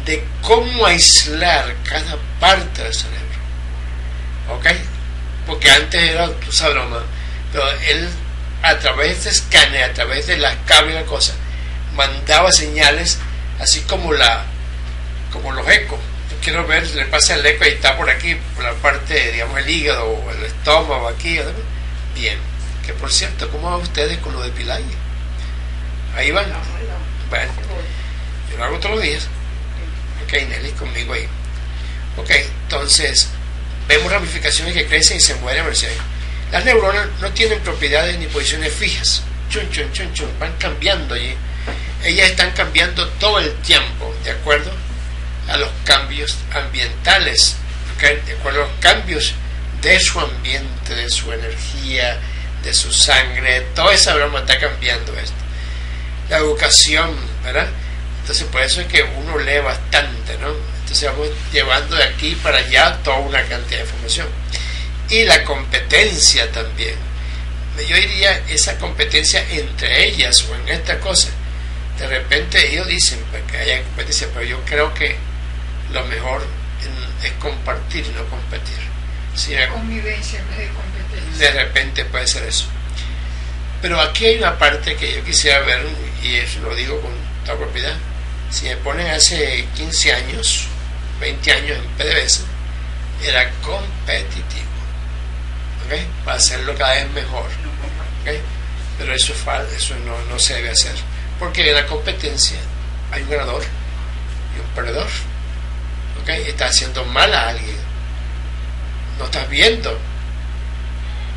De cómo aislar cada parte del cerebro. ¿Ok? Porque antes era tu sabroma, pero él a través de este escáner, a través de las cables y las cosas, mandaba señales así como la como los ecos. Yo quiero ver, le pasa el eco y está por aquí, por la parte, digamos, el hígado o el estómago, aquí, ¿no? Bien. Que por cierto, ¿cómo van ustedes con lo de Pilaya? Ahí van. Bueno, yo lo hago todos los días. Ok, Nelly, conmigo ahí. Ok, entonces. Vemos ramificaciones que crecen y se mueren. Las neuronas no tienen propiedades ni posiciones fijas. Chun, chun, chun, chun. Van cambiando allí. Ellas están cambiando todo el tiempo, de acuerdo a los cambios ambientales, de acuerdo a los cambios de su ambiente, de su energía, de su sangre. Toda esa broma está cambiando esto. La educación, ¿verdad? Entonces por eso es que uno lee bastante, ¿no? Entonces vamos llevando de aquí para allá toda una cantidad de información. Y la competencia también. Yo diría esa competencia entre ellas o en esta cosa. De repente ellos dicen que haya competencia, pero yo creo que lo mejor es compartir, no competir. Si la convivencia en vez de competencia. De repente puede ser eso. Pero aquí hay una parte que yo quisiera ver, y eso lo digo con toda propiedad. Si me ponen hace quince años, veinte años en P D V S A, era competitivo. ¿Okay? Para hacerlo cada vez mejor. ¿Okay? Pero eso es falso, eso no, no se debe hacer. Porque en la competencia hay un ganador y un perdedor. ¿Okay? Estás haciendo mal a alguien. No estás viendo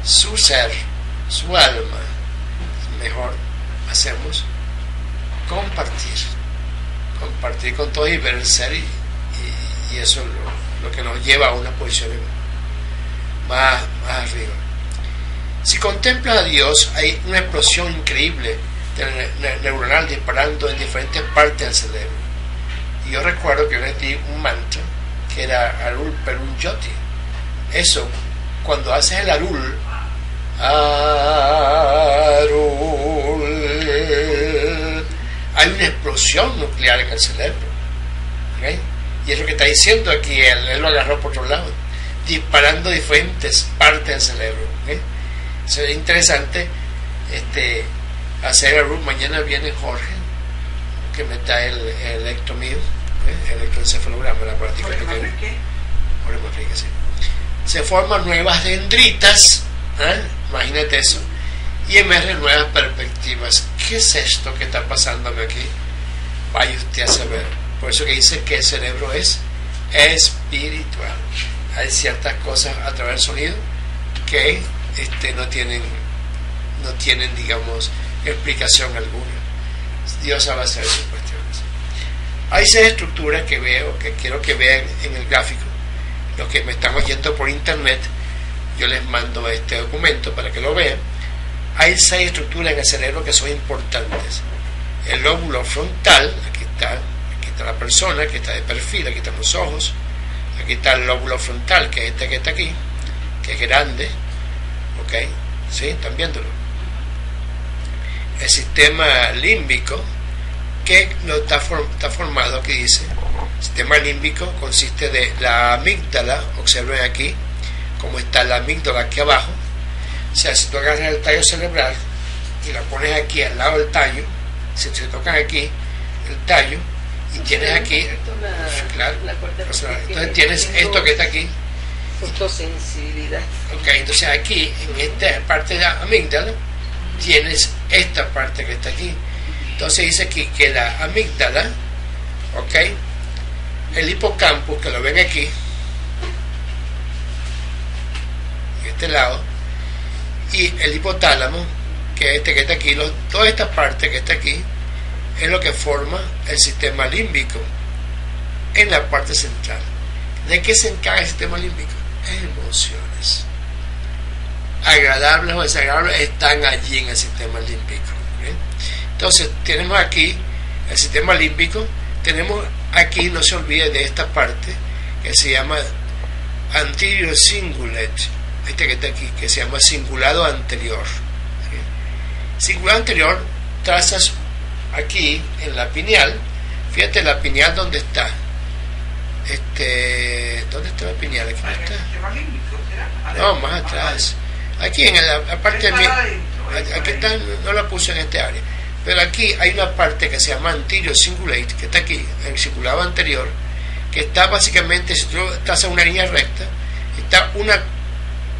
su ser, su alma. Mejor hacemos compartir. Compartir con todo y ver el ser, y, y, y eso es lo, lo que nos lleva a una posición más, más arriba. Si contemplas a Dios, hay una explosión increíble de neuronal disparando en diferentes partes del cerebro. Y yo recuerdo que yo les di un mantra que era Arul Perunyoti. Eso, cuando haces el Arul, Arul, hay una explosión nuclear en el cerebro. ¿Okay? Y es lo que está diciendo aquí, él, él lo agarró por otro lado, disparando diferentes partes del cerebro. ¿Okay? Sería interesante este, hacer el room. Mañana viene Jorge, que me trae el, el electro mío, ¿okay? El electroencefalograma, el aparatito que tiene. Sí. Se forman nuevas dendritas, ¿eh? Imagínate eso. Y emerge nuevas perspectivas. ¿Qué es esto que está pasándome aquí? Vaya usted a saber. Por eso que dice que el cerebro es espiritual. Hay ciertas cosas a través del sonido que este, no tienen, no tienen, digamos, explicación alguna. Dios sabe hacer esas cuestiones. Hay seis estructuras que veo, que quiero que vean en el gráfico. Los que me están oyendo por internet, yo les mando este documento para que lo vean. Hay seis estructuras en el cerebro que son importantes. El lóbulo frontal, aquí está, aquí está la persona, aquí está de perfil, aquí están los ojos, Aquí está el lóbulo frontal, que es este que está aquí, que es grande, ¿ok? ¿Sí? ¿Están viéndolo? El sistema límbico, que no está, form está formado, aquí dice, el sistema límbico consiste de la amígdala, observen aquí, como está la amígdala aquí abajo. O sea, si tú agarras el tallo cerebral y la pones aquí al lado del tallo, si te tocas aquí el tallo y tienes aquí, claro, entonces tienes esto que está aquí. Fotosensibilidad. Ok, entonces aquí, en esta parte de la amígdala, tienes esta parte que está aquí. Entonces dice aquí que la amígdala, ok, el hipocampo, que lo ven aquí, de este lado, y el hipotálamo, que es este que está aquí, los, toda esta parte que está aquí, es lo que forma el sistema límbico en la parte central. ¿De qué se encarga el sistema límbico? Emociones. Agradables o desagradables están allí en el sistema límbico. ¿Bien? Entonces tenemos aquí el sistema límbico, tenemos aquí, no se olvide de esta parte que se llama anterior cingulate, este que está aquí, que se llama cingulado anterior. ¿Bien? Cingulado anterior, trazas aquí en la pineal, fíjate la pineal donde está. Este, ¿dónde está la pineal? Aquí no está. No, más atrás. Aquí en la, la parte del, aquí está, no la puse en este área, pero aquí hay una parte que se llama anterior cingulate, que está aquí, el circulado anterior, que está básicamente, si tú trazas una línea recta, está una,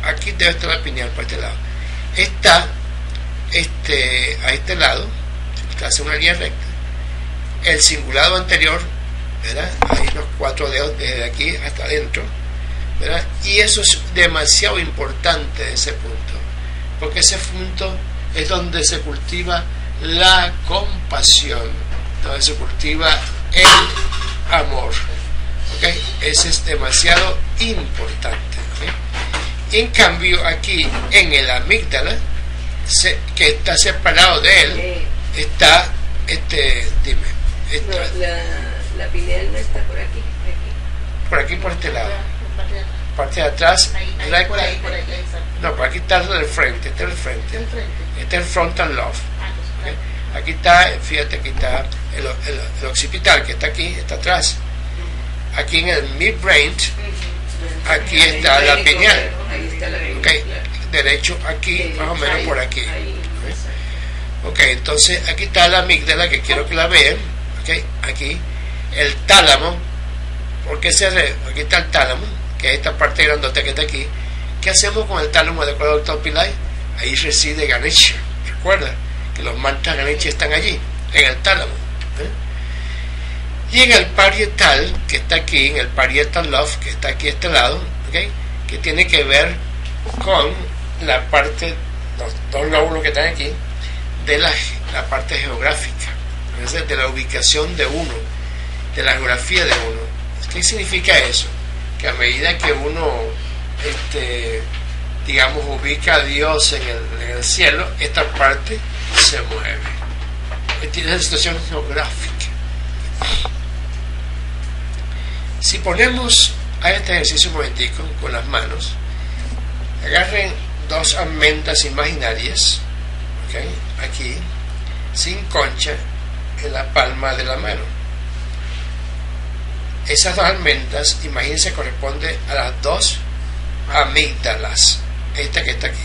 aquí debe estar la pineal para este lado, está este, a este lado, si trazas una línea recta, el cingulado anterior, ¿verdad? Ahí los cuatro dedos desde aquí hasta adentro, ¿verdad? Y eso es demasiado importante, ese punto, porque ese punto es donde se cultiva la compasión, donde se cultiva el amor, ¿okay? Ese es demasiado importante, ¿okay? En cambio aquí en el amígdala, se, que está separado de él, está este, dime esta, no, la, la pineal no está por aquí, por aquí, por, aquí, por este lado, parte de atrás, ahí, ahí, recta, por ahí, por ahí, no, por aquí está el frente, este es el frente, el frente, este es el frontal lobe, ¿okay? Aquí está, fíjate, aquí está el, el, el occipital, que está aquí, está atrás, aquí en el midbrain, aquí está la pineal, okay, derecho aquí, más o menos por aquí, ¿okay? Ok, entonces aquí está la amígdala, que quiero que la vean, okay, aquí, el tálamo, porque se re, aquí está el tálamo, que es esta parte grandota que está aquí. ¿Qué hacemos con el tálamo de acuerdo al doctor Pillay? Ahí reside Ganesha. Recuerda que los mantras Ganesha están allí, en el tálamo, ¿eh? Y en el parietal, que está aquí, en el parietal lobe, que está aquí a este lado, ¿okay? Que tiene que ver con la parte, los dos lóbulos que están aquí, de la, la parte geográfica, ¿ves? De la ubicación de uno, de la geografía de uno. ¿Qué significa eso? Que a medida que uno, este, digamos, ubica a Dios en el, en el cielo, esta parte se mueve. Tiene una situación geográfica. Si ponemos a este ejercicio un momentico con las manos, agarren dos almendras imaginarias, ¿okay? Aquí, sin concha, en la palma de la mano. Esas dos almendras, imagínense, corresponde a las dos amígdalas, esta que está aquí,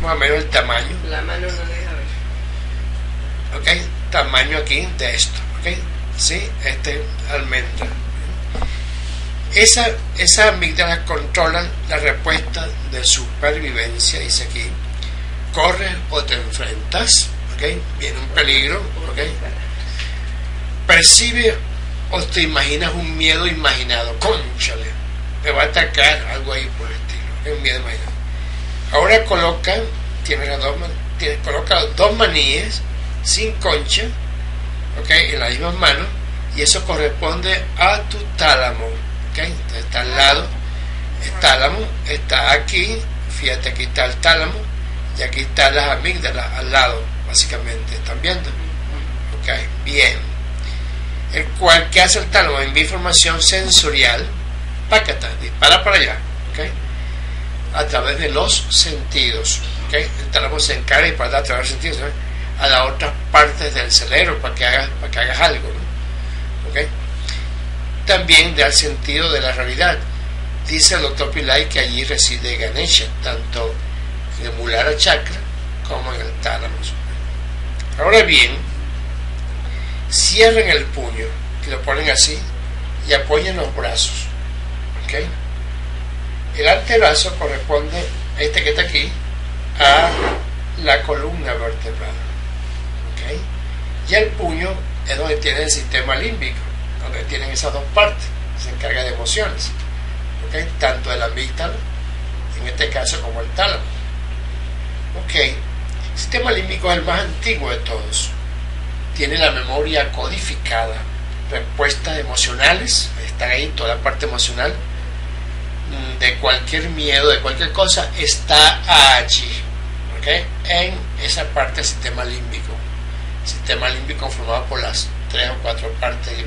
más o menos el tamaño, la mano no deja ver, ok, tamaño aquí de esto, ok, sí, este almendra, esa, esas amígdalas controlan la respuesta de supervivencia, dice aquí, corres o te enfrentas, ok, viene un peligro, ok, percibe o te imaginas un miedo imaginado, cónchale, me va a atacar algo ahí por el estilo, un miedo imaginado. Ahora coloca, tiene las dos, tiene, coloca dos manillas sin concha, okay, en las mismas manos, y eso corresponde a tu tálamo, okay. Entonces está al lado, el tálamo está aquí, fíjate, aquí está el tálamo y aquí están las amígdalas al lado, básicamente, ¿están viendo? Okay, bien. El cual, que hace el tálamo? Envía información sensorial pácata, dispara para allá, ¿okay? A través de los sentidos, ¿okay? El tálamo se encarga y para a través de los sentidos, ¿sabes? A las otras partes del cerebro para que hagas, para que hagas algo, ¿no? ¿Okay? También da el sentido de la realidad. Dice el doctor Pillay que allí reside Ganesha, tanto en el Mulara Chakra como en el tálamo. Ahora bien, cierren el puño, que lo ponen así, y apoyen los brazos, ¿okay? El antebrazo corresponde, a este que está aquí, a la columna vertebral, ¿okay? Y el puño es donde tiene el sistema límbico, donde tienen esas dos partes, se encarga de emociones, ¿okay? Tanto de la amígdala, en este caso, como el tálamo, ¿okay? El sistema límbico es el más antiguo de todos, tiene la memoria codificada, respuestas emocionales, están ahí, toda la parte emocional de cualquier miedo, de cualquier cosa, está allí, ¿okay? En esa parte del sistema límbico, sistema límbico formado por las tres o cuatro partes, el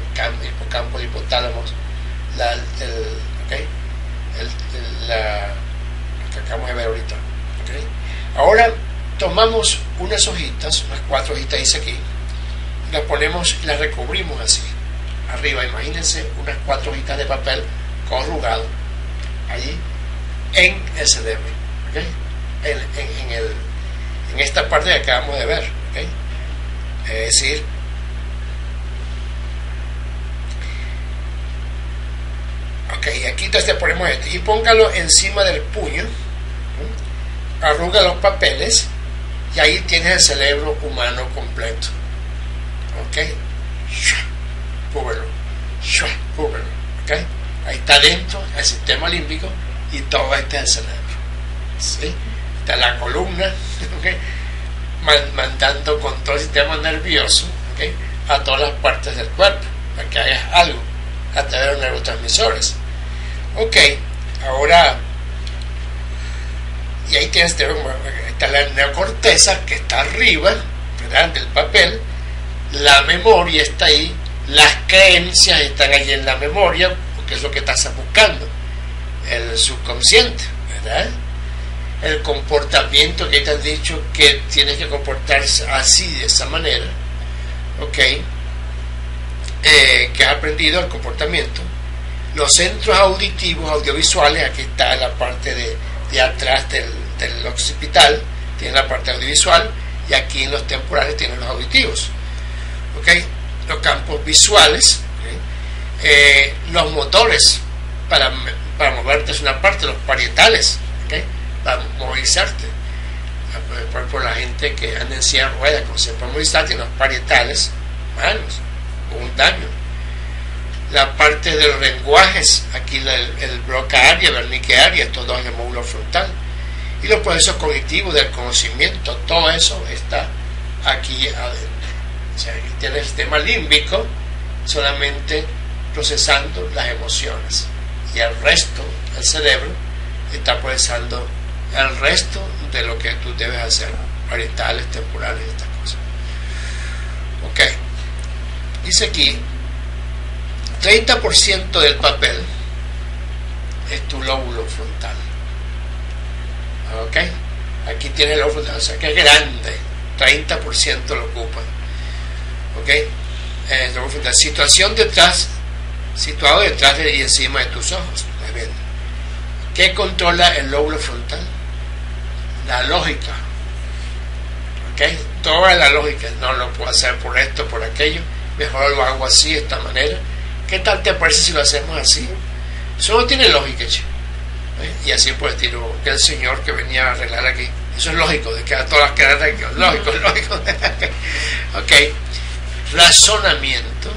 hipocampo, el hipotálamo, la, el, ¿okay? el, el, la, lo que acabamos de ver ahorita, ¿okay? Ahora tomamos unas hojitas, unas cuatro hojitas dice aquí, las ponemos y las recubrimos así arriba, imagínense unas cuatro hojitas de papel corrugado allí en el cerebro, ¿okay? en, en, en, el, en esta parte que acabamos de ver, ¿okay? Es decir, ok, aquí entonces ponemos esto y póngalo encima del puño, ¿sí? Arruga los papeles y ahí tienes el cerebro humano completo, ¿ok? Púbelo, púbelo, ¿ok? Ahí está dentro el sistema límbico y todo está en el cerebro, ¿sí? Está la columna, ¿okay? Mandando con todo el sistema nervioso, ¿okay? A todas las partes del cuerpo para que hagas algo a través de los neurotransmisores, ¿ok? Ahora, y ahí tienes, está la neocorteza que está arriba, ¿verdad? Del papel. La memoria está ahí, las creencias están ahí en la memoria, porque es lo que estás buscando, el subconsciente, ¿verdad? El comportamiento que te han dicho que tienes que comportarse así, de esa manera, ¿ok? Eh, que has aprendido el comportamiento. Los centros auditivos, audiovisuales, aquí está la parte de, de atrás del, del occipital, tiene la parte audiovisual, y aquí en los temporales tienen los auditivos. Okay. Los campos visuales, okay. eh, los motores para, para moverte es una parte, los parietales, okay, para movilizarte. Por ejemplo, la gente que anda en silla de ruedas, como se puede movilizar, tiene los parietales malos, un daño. La parte de los lenguajes, aquí el, el Broca área, Wernicke área, estos dos en el módulo frontal. Y los procesos cognitivos del conocimiento, todo eso está aquí adentro. O sea, aquí tiene el sistema límbico solamente procesando las emociones y el resto, el cerebro, está procesando el resto de lo que tú debes hacer, parietales, temporales, estas cosas. Ok, dice aquí, treinta por ciento del papel es tu lóbulo frontal. Ok, aquí tiene el lóbulo frontal, o sea que es grande, treinta por ciento lo ocupa. Okay. Eh, la situación detrás, situado detrás de, y encima de tus ojos, ¿qué controla el lóbulo frontal? La lógica, ¿okay? Toda la lógica, no lo puedo hacer por esto, por aquello, mejor lo hago así, de esta manera. ¿Qué tal te parece si lo hacemos así? Eso no tiene lógica, ¿eh? Y así pues tiró el señor que venía a arreglar aquí, eso es lógico, de que a todas las quedaran aquí, lógico, lógico. Okay. Razonamiento,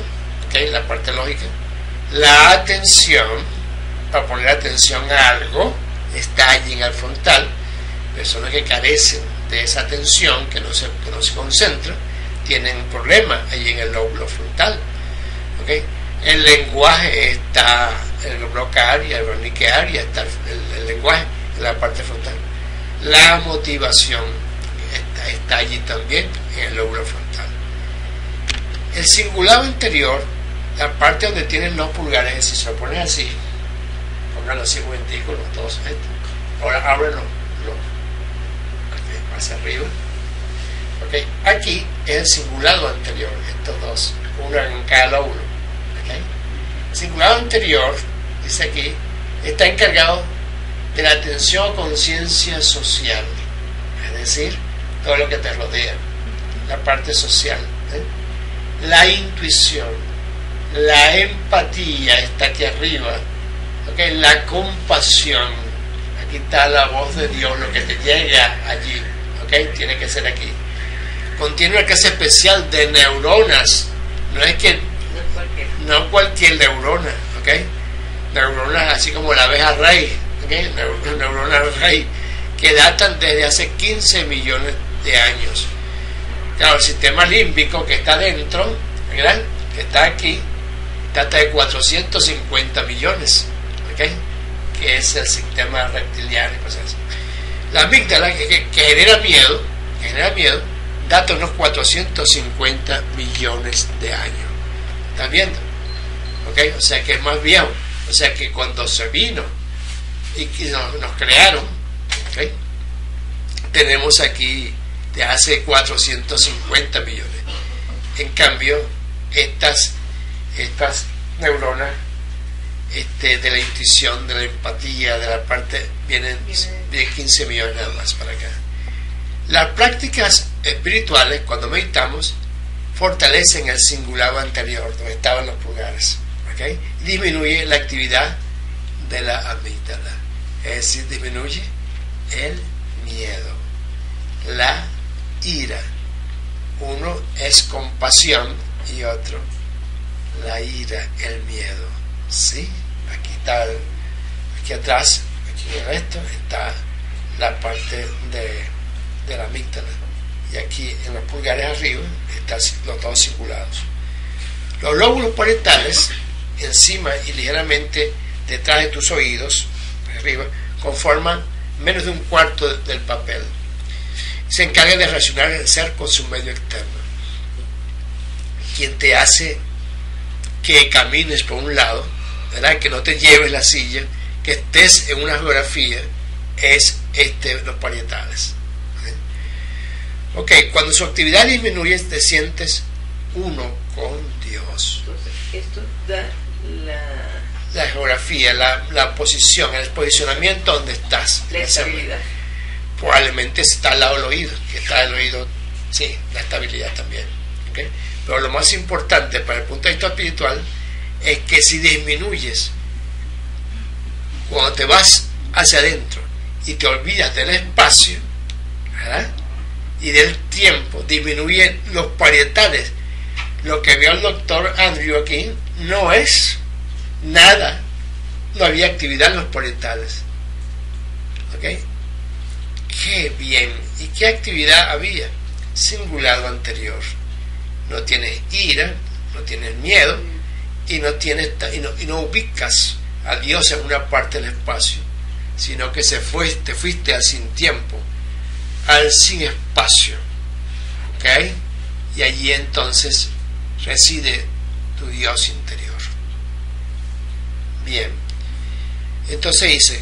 ¿okay? La parte lógica, la atención, para poner atención a algo, está allí en el frontal. Personas que carecen de esa atención, que no se, que no se concentran, tienen un problema allí en el lóbulo frontal, ¿okay? El lenguaje está, el Broca área, el Wernicke área, está el, el lenguaje en la parte frontal. La motivación está, está allí también en el lóbulo frontal. El cingulado interior, la parte donde tienen los pulgares, si se lo pones así, acá los cinco ventículos, todos estos. Ahora abren los, los hacia arriba. Okay. Aquí es el cingulado anterior, estos dos, uno en cada uno. Okay. El cingulado anterior, dice aquí, está encargado de la atención a conciencia social, es decir, todo lo que te rodea, la parte social, ¿eh? La intuición, la empatía está aquí arriba, ¿okay? La compasión, aquí está la voz de Dios, lo que te llega allí, ¿okay? Tiene que ser aquí. Contiene una clase especial de neuronas, no es que no cualquier neurona, ¿okay? Neuronas así como la abeja rey, ¿okay? Neuronas rey que datan desde hace quince millones de años. Claro, el sistema límbico que está dentro, ¿verdad? Que está aquí, data de cuatrocientos cincuenta millones, ¿okay? Que es el sistema reptiliano y cosas así. La amígdala que, que, que genera miedo, que genera miedo, data unos cuatrocientos cincuenta millones de años. ¿Estás viendo? ¿Okay? O sea que es más viejo. O sea que cuando se vino y nos, nos crearon, ¿okay? Tenemos aquí de hace cuatrocientos cincuenta millones. En cambio, estas, estas neuronas este, de la intuición, de la empatía, de la parte, vienen de quince millones nada más para acá. Las prácticas espirituales, cuando meditamos, fortalecen el cingulado anterior, donde estaban los pulgares, ¿okay? Disminuye la actividad de la amígdala, es decir, disminuye el miedo, la ira. Uno es compasión y otro la ira, el miedo, ¿sí? Aquí está, aquí atrás, aquí en esto está la parte de de la amígdala, y aquí en los pulgares arriba están los dos circulados. Los lóbulos parietales encima y ligeramente detrás de tus oídos arriba conforman menos de un cuarto del papel. Se encarga de relacionar el ser con su medio externo, quien te hace que camines por un lado, ¿verdad? Que no te lleves la silla, que estés en una geografía, es este, los parietales. Ok, cuando su actividad disminuye, te sientes uno con Dios. Entonces, esto da la... La geografía, la, la posición, el posicionamiento donde estás. La estabilidad. Probablemente está al lado del oído, que está el oído, sí, la estabilidad también. ¿Okay? Pero lo más importante para el punto de vista espiritual es que si disminuyes, cuando te vas hacia adentro y te olvidas del espacio, ¿verdad? Y del tiempo, disminuyen los parietales. Lo que vio el doctor Andrew aquí no es nada, no había actividad en los parietales. ¿Ok? Qué bien. ¿Y qué actividad había? Cingulado anterior. No tienes ira, no tienes miedo y no tienes y no, y no ubicas a Dios en una parte del espacio, sino que se fue, te fuiste al sin tiempo, al sin espacio, ¿ok? Y allí entonces reside tu Dios interior. Bien, entonces dice,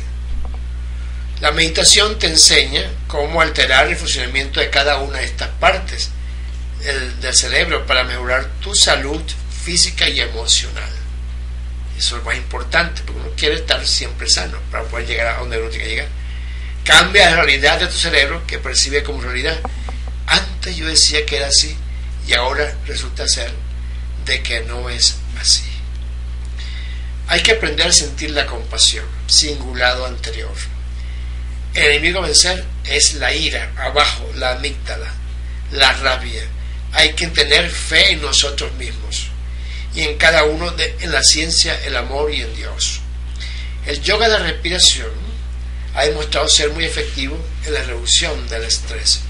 la meditación te enseña cómo alterar el funcionamiento de cada una de estas partes el, del cerebro para mejorar tu salud física y emocional. Eso es lo más importante, porque uno quiere estar siempre sano para poder llegar a donde uno tiene que llegar. Cambia la realidad de tu cerebro, que percibe como realidad. Antes yo decía que era así y ahora resulta ser de que no es así. Hay que aprender a sentir la compasión, cingulado anterior. El enemigo a vencer es la ira, abajo, la amígdala, la rabia. Hay que tener fe en nosotros mismos y en cada uno, de, en la ciencia, el amor y en Dios. El yoga de respiración ha demostrado ser muy efectivo en la reducción del estrés.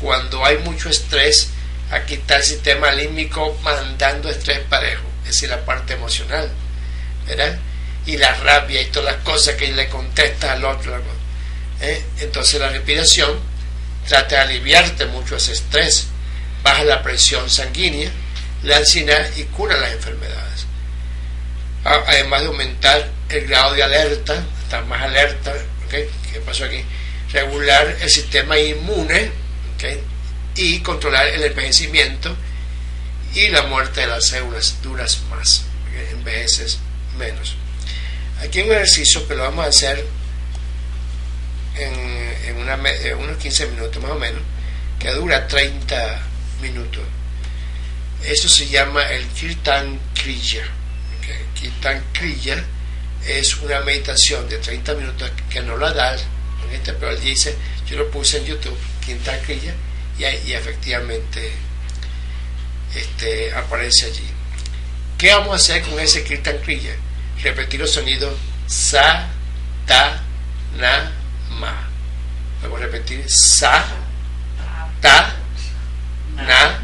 Cuando hay mucho estrés, aquí está el sistema límbico mandando estrés parejo, es decir, la parte emocional, ¿verdad? Y la rabia y todas las cosas que le contestas al otro, ¿eh? Entonces la respiración trata de aliviarte mucho ese estrés, baja la presión sanguínea, la ansiedad y cura las enfermedades, además de aumentar el grado de alerta, estar más alerta, ¿okay? ¿Qué pasó aquí? Regular el sistema inmune, ¿okay? Y controlar el envejecimiento y la muerte de las células, duras más, ¿okay? Envejeces menos. Aquí hay un ejercicio que lo vamos a hacer en, en, una, en unos quince minutos más o menos, que dura treinta minutos. Esto se llama el Kirtan Kriya. ¿Okay? Kirtan Kriya es una meditación de treinta minutos que no la da, ¿okay? Pero él dice, yo lo puse en YouTube, Kirtan Kriya, y, y efectivamente este, aparece allí. ¿Qué vamos a hacer con ese Kirtan Kriya? Repetir los sonidos sa, ta, na, ma. Vamos a repetir sa, ta, na,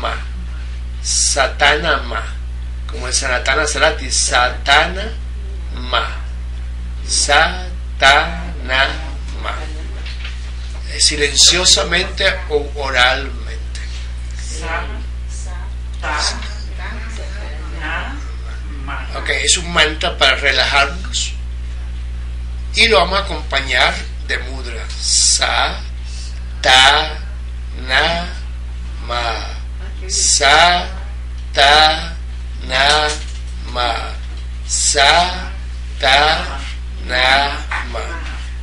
ma. Satana ma. Como el Sanatana Sarati, Satana ma. Satana ma. Silenciosamente o oralmente. Sa, sa, ta. Ok, es un mantra para relajarnos y lo vamos a acompañar de mudra. Sa, ta, na, ma. Sa, ta, na, ma. Sa, ta, na, ma.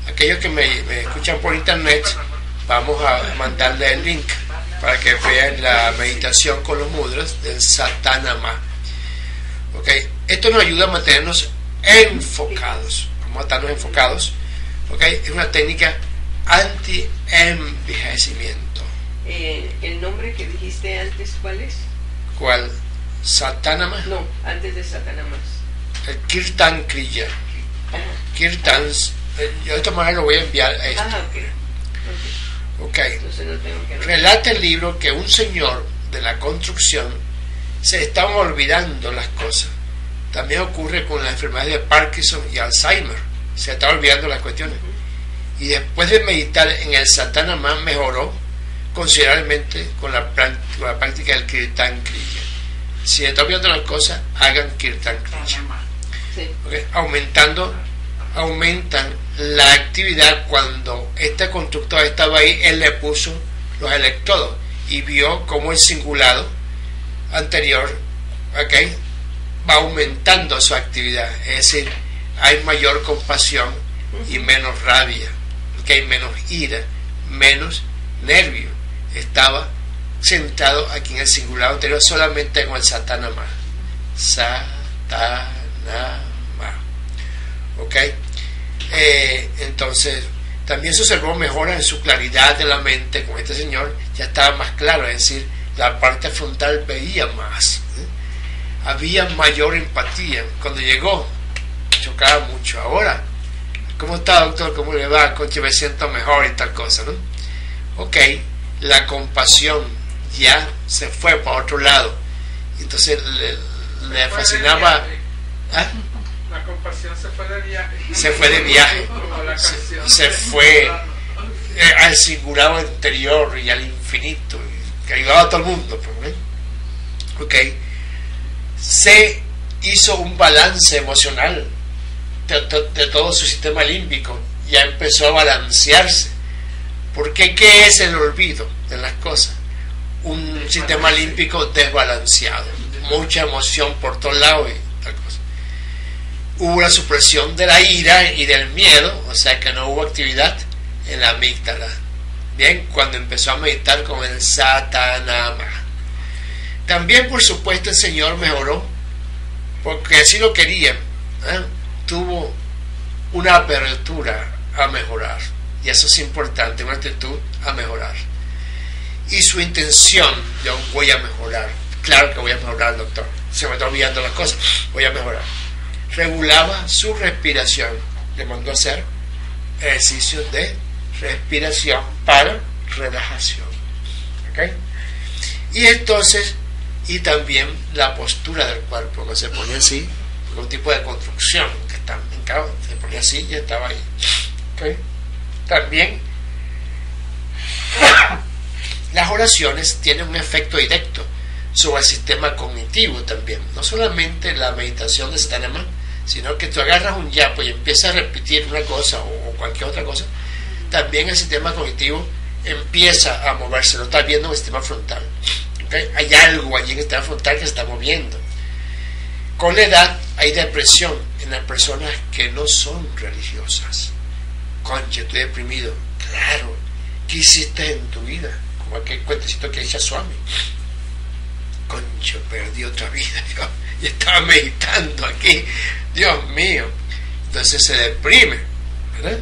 Aquellos que me, me escuchan por internet, vamos a mandarle el link para que vean la meditación con los mudras del Satanama. Ok, esto nos ayuda a mantenernos enfocados. Vamos a estarnos enfocados. Ok, es una técnica anti-envejecimiento. Eh, el nombre que dijiste antes, ¿cuál es? ¿Cuál? ¿Satanama? No, antes de Satanama. El Kirtan Kriya. Kirtan. Yo de esta manera lo voy a enviar a esto. Ah, ok. Ok. Entonces no tengo que... Relata el libro que un señor de la construcción se están olvidando las cosas. También ocurre con las enfermedades de Parkinson y Alzheimer. Se están olvidando las cuestiones. Y después de meditar en el Satanamá mejoró considerablemente con la, con la práctica del Kirtan Kriya. Si están olvidando las cosas, hagan Kirtan Kriya. ¿Okay? Aumentando, aumentan la actividad. Cuando este constructor estaba ahí, él le puso los electrodos y vio cómo el cingulado anterior, okay, va aumentando su actividad, es decir, hay mayor compasión y menos rabia, okay, menos ira, menos nervio. Estaba sentado aquí en el singular anterior solamente con el Satanama. Satanama. Ok, eh, entonces también se observó mejora en su claridad de la mente. Con este señor ya estaba más claro, es decir, la parte frontal veía más, ¿eh? Había mayor empatía. Cuando llegó, chocaba mucho. Ahora, ¿cómo está, doctor? ¿Cómo le va? Coche, me siento mejor y tal cosa, ¿no? Ok, la compasión ya se fue para otro lado. Entonces le, le fascinaba. ¿Ah? La compasión se fue de viaje. Se fue de viaje. Se, se fue eh, al singulado anterior y al infinito. Que ayudaba a todo el mundo, ¿eh? Ok, se hizo un balance emocional de, de, de todo su sistema límbico, ya empezó a balancearse, porque ¿qué es el olvido de las cosas? Un sistema límbico desbalanceado, mucha emoción por todos lados y tal cosa. Hubo la supresión de la ira y del miedo, o sea que no hubo actividad en la amígdala. Bien, cuando empezó a meditar con el Satanama. También, por supuesto, el Señor mejoró, porque así lo quería, ¿eh? Tuvo una apertura a mejorar, y eso es importante, una actitud a mejorar. Y su intención, yo voy a mejorar, claro que voy a mejorar, doctor, se me está olvidando las cosas, voy a mejorar. Regulaba su respiración, le mandó a hacer ejercicios de respiración para relajación, ¿okay? Y entonces, y también la postura del cuerpo, que se ponía así, un tipo de construcción que está en cabo, se ponía así y estaba ahí, ¿okay? También las oraciones tienen un efecto directo sobre el sistema cognitivo también, no solamente la meditación de Satanama, sino que tú agarras un yapo y empiezas a repetir una cosa o cualquier otra cosa, también el sistema cognitivo empieza a moverse, lo está viendo en el sistema frontal. ¿Okay? Hay algo allí en el sistema frontal que se está moviendo. Con la edad hay depresión en las personas que no son religiosas. Concha, estoy deprimido. Claro, ¿qué hiciste en tu vida? Como aquel cuentecito que echa Swami. Concho, perdí otra vida, Dios. Y estaba meditando aquí, Dios mío. Entonces se deprime, ¿verdad?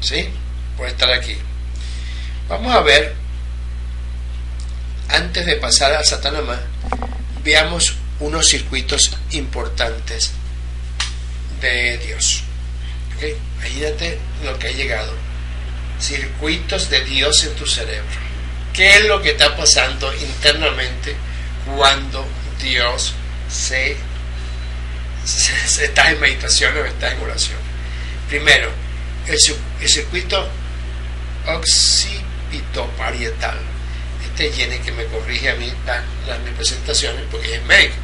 ¿Sí? Por estar aquí. Vamos a ver, antes de pasar a Satanamá, veamos unos circuitos importantes de Dios. ¿Okay? Imagínate lo que ha llegado. Circuitos de Dios en tu cerebro. ¿Qué es lo que está pasando internamente cuando Dios se, se, se está en meditación o está en oración? Primero, el, el circuito occipitoparietal. Este Jenny que me corrige a mí las, las mis presentaciones porque ella es médica.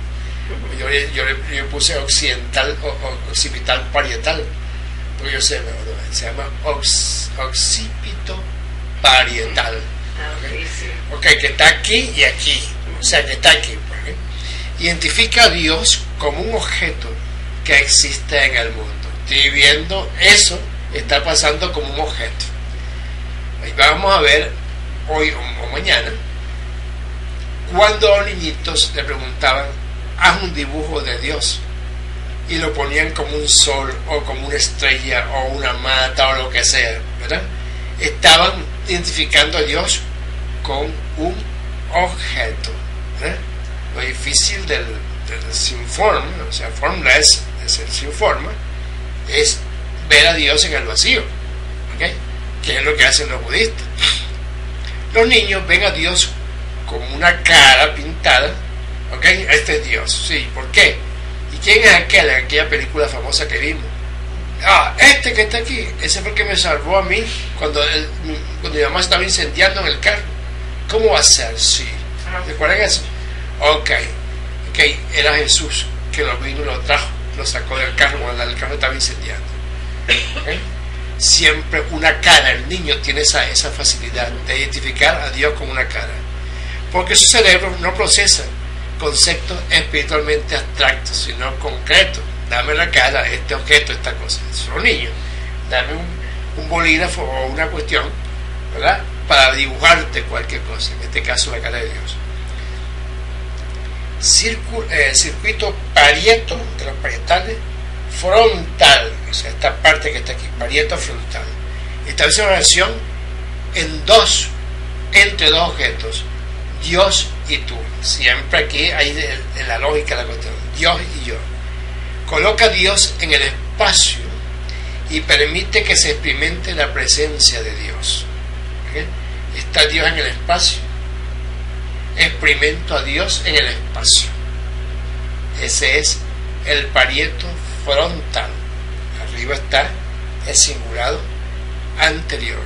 Yo, yo, yo, yo puse occidental o, o occipital parietal. Porque yo sé, ¿no? Se llama ox, occipitoparietal. Okay. Ok, que está aquí y aquí. O sea, que está aquí. ¿Okay? Identifica a Dios como un objeto que existe en el mundo. Estoy viendo eso, está pasando como un objeto. Ahí vamos a ver hoy o mañana. Cuando a los niñitos le preguntaban, haz un dibujo de Dios, y lo ponían como un sol o como una estrella o una mata o lo que sea, ¿verdad? Estaban identificando a Dios con un objeto, ¿verdad? Lo difícil del, del sin forma, o sea, formless, es el sin forma, es ver a Dios en el vacío, ¿okay? Que es lo que hacen los budistas. Los niños ven a Dios como una cara pintada, ¿ok? Este es Dios, sí, ¿por qué? ¿Y quién es aquel en aquella película famosa que vimos? Ah, este que está aquí, ese fue el que me salvó a mí cuando, el, cuando mi mamá estaba incendiando en el carro. ¿Cómo va a ser? Sí. ¿Recuerdan eso? Ok, ok, era Jesús que lo vino y lo trajo, lo sacó del carro cuando el carro estaba incendiando. ¿Okay? Siempre una cara, el niño tiene esa, esa facilidad de identificar a Dios con una cara, porque su cerebro no procesa conceptos espiritualmente abstractos, sino concretos. Dame la cara, este objeto, esta cosa. Son los niños. Dame un, un bolígrafo o una cuestión, ¿verdad? Para dibujarte cualquier cosa, en este caso la cara de Dios. Circu, eh, circuito parieto, de los parietales, frontal, o sea, esta parte que está aquí, parieto frontal. Establece una relación en dos, entre dos objetos, Dios y tú. Siempre aquí hay de, de la lógica de la cuestión, Dios y yo. Coloca a Dios en el espacio y permite que se experimente la presencia de Dios. ¿Okay? Está Dios en el espacio. Experimento a Dios en el espacio. Ese es el parieto frontal. Arriba está el cingulado anterior.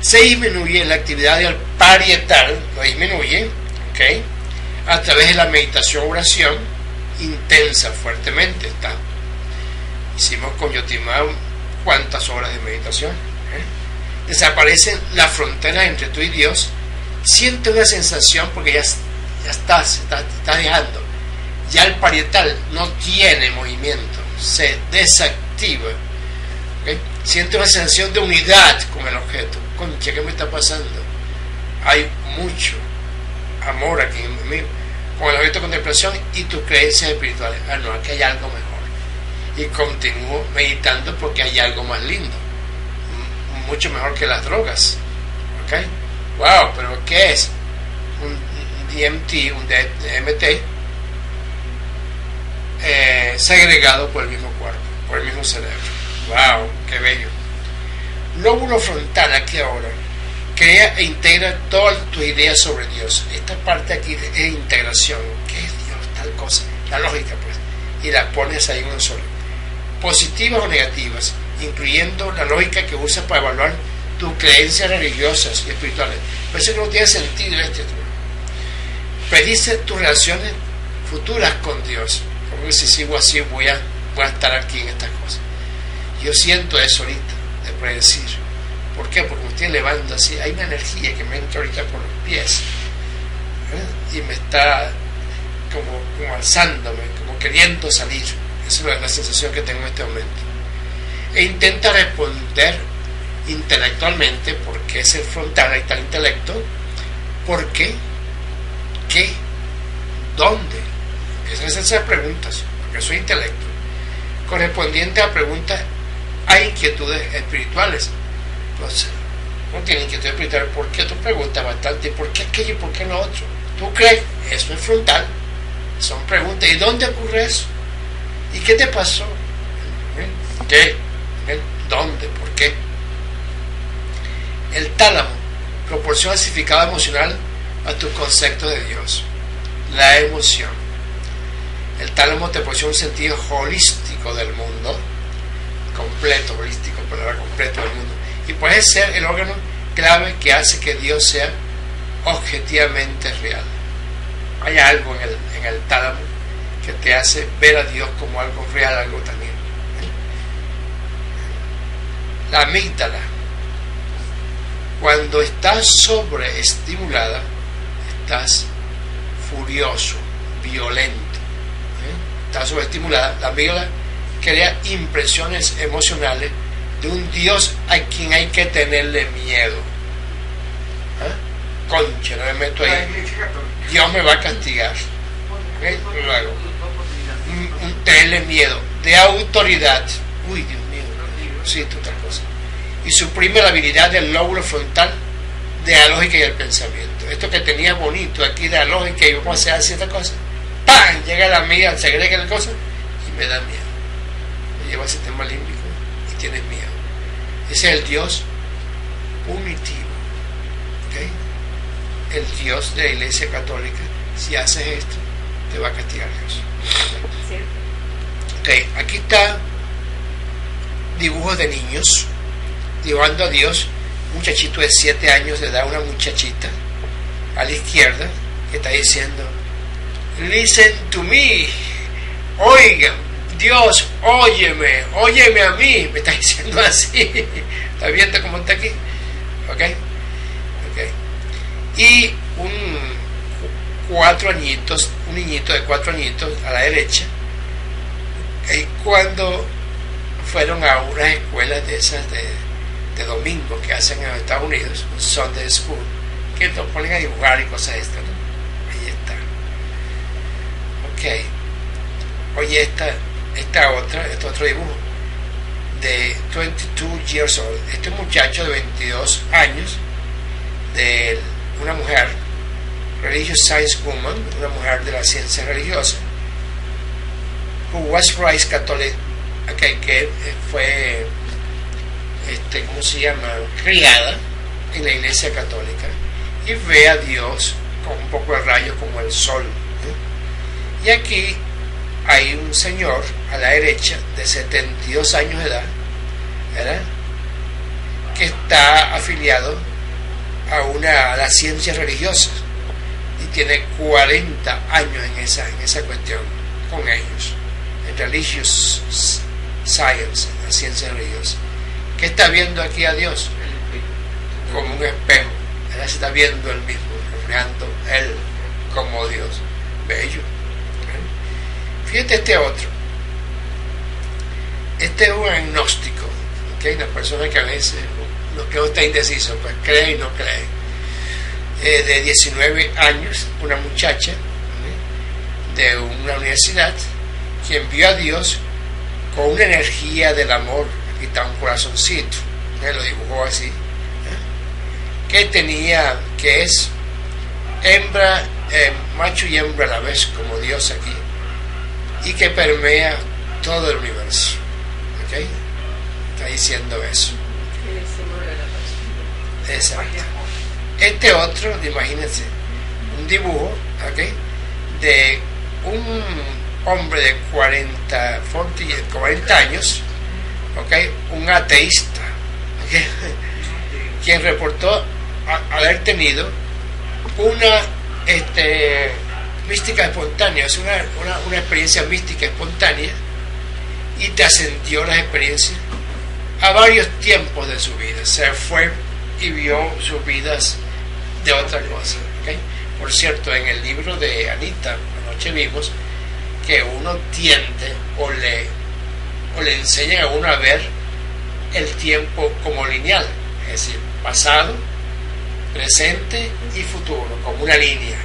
Se disminuye la actividad del parietal, lo disminuye, ¿okay? A través de la meditación oración intensa, fuertemente está. Hicimos con Jyoti Ma cuántas horas de meditación. ¿Eh? Desaparecen las fronteras entre tú y Dios. Siente una sensación porque ya, ya está, se está, está dejando. Ya el parietal no tiene movimiento, se desactiva. ¿Okay? Siente una sensación de unidad con el objeto. Concha, ¿qué me está pasando? Hay mucho amor aquí en mí, con el objeto de contemplación y tus creencias espirituales. Ah, no, aquí hay algo mejor. Y continúo meditando porque hay algo más lindo, mucho mejor que las drogas. ¿Okay? Wow, pero ¿qué es? Un D M T, un D M T eh, segregado por el mismo cuerpo, por el mismo cerebro. Wow, qué bello. Lóbulo frontal aquí ahora. Crea e integra todas tus ideas sobre Dios. Esta parte aquí es integración. ¿Qué es Dios? Tal cosa. La lógica, pues. Y las pones ahí en un solo. Positivas o negativas, incluyendo la lógica que usas para evaluar tus creencias religiosas y espirituales. Parece que no tiene sentido este truco. Predice tus relaciones futuras con Dios. Porque si sigo así voy a pueda estar aquí en estas cosas. Yo siento eso ahorita, de predecir. ¿Por qué? Porque me estoy elevando así. Hay una energía que me entra ahorita por los pies, ¿eh? Y me está como, como alzándome, como queriendo salir. Esa es la sensación que tengo en este momento. E intenta responder intelectualmente, porque es el frontal, ahí está el intelecto. ¿Por qué? ¿Qué? ¿Dónde? Esa es esa preguntas, porque eso es intelecto. Correspondiente a preguntas, hay inquietudes espirituales. Entonces, no tiene inquietudes espirituales, ¿por qué? Tú preguntas bastante, ¿por qué aquello y por qué lo otro? ¿Tú crees? Eso es frontal. Son preguntas. ¿Y dónde ocurre eso? ¿Y qué te pasó? ¿Qué? ¿Dónde? ¿Por qué? El tálamo proporciona significado emocional a tus conceptos de Dios. La emoción. El tálamo te proporciona un sentido holístico del mundo. Completo, holístico, palabra completo del mundo. Y puede ser el órgano clave que hace que Dios sea objetivamente real. Hay algo en el, en el tálamo que te hace ver a Dios como algo real, algo también. La amígdala, cuando estás sobreestimulada, estás furioso, violento, ¿eh? Estás sobreestimulada. La amígdala crea impresiones emocionales de un Dios a quien hay que tenerle miedo. ¿Eh? Concha, no me meto ahí, Dios me va a castigar. ¿Eh? Luego, un, un tenerle miedo de autoridad. Uy, Dios mío, sí, otra cosa. Y suprime la habilidad del lóbulo frontal de la lógica y el pensamiento. Esto que tenía bonito aquí de la lógica y vamos a hacer ciertas cosas, ¡pam! Llega la mía, se agrega la cosa y me da miedo. Me lleva al sistema límbico y tienes miedo. Ese es el Dios punitivo, ¿okay? El Dios de la Iglesia Católica. Si haces esto, te va a castigar Dios. Okay, aquí está dibujos de niños llevando a Dios, un muchachito de siete años de edad, una muchachita a la izquierda que está diciendo listen to me, oigan, Dios, óyeme, óyeme a mí, me está diciendo así. ¿Está viendo cómo está aquí? Okay. Okay. Y un cuatro añitos, un niñito de cuatro añitos a la derecha, y cuando fueron a unas escuelas de esas de, de domingo que hacen en Estados Unidos, un Sunday School, que nos ponen a dibujar y cosas de estas, ¿no? Ahí está. Ok. Oye, esta, esta otra, este otro dibujo de veintidós years old, este muchacho de veintidós años, de una mujer, religious science woman, una mujer de la ciencia religiosa, who was raised Catholic, okay, que fue, este, ¿cómo se llama?, criada en la Iglesia Católica, y ve a Dios con un poco de rayos como el sol, ¿eh? Y aquí hay un señor a la derecha de setenta y dos años de edad, ¿verdad?, que está afiliado a una a la ciencia religiosa y tiene cuarenta años en esa, en esa cuestión con ellos, en religious science, la ciencia religiosa, que está viendo aquí a Dios como un espejo. Él se está viendo él mismo, reflejando él como Dios. Bello. Fíjate este otro. Este es un agnóstico, ¿okay? Una persona que a veces no, que no está indeciso, pues cree y no cree. Eh, de diecinueve años, una muchacha, ¿eh?, de una universidad, quien vio a Dios con una energía del amor, aquí está un corazoncito, ¿eh?, lo dibujó así, ¿eh?, que tenía, que es hembra, eh, macho y hembra a la vez, como Dios aquí, y que permea todo el universo, ¿ok? Está diciendo eso. Exacto. Este otro, imagínense, un dibujo, ¿okay?, de un hombre de cuarenta, cuarenta años, ¿okay?, un ateísta, ¿okay?, quien reportó a, haber tenido una este, mística espontánea, es una, una, una experiencia mística espontánea y trascendió las experiencias. A varios tiempos de su vida se fue y vio sus vidas de otra cosa, ¿okay? Por cierto, en el libro de Anita, anoche vimos que uno tiende o le, o le enseñan a uno a ver el tiempo como lineal, es decir, pasado, presente y futuro, como una línea.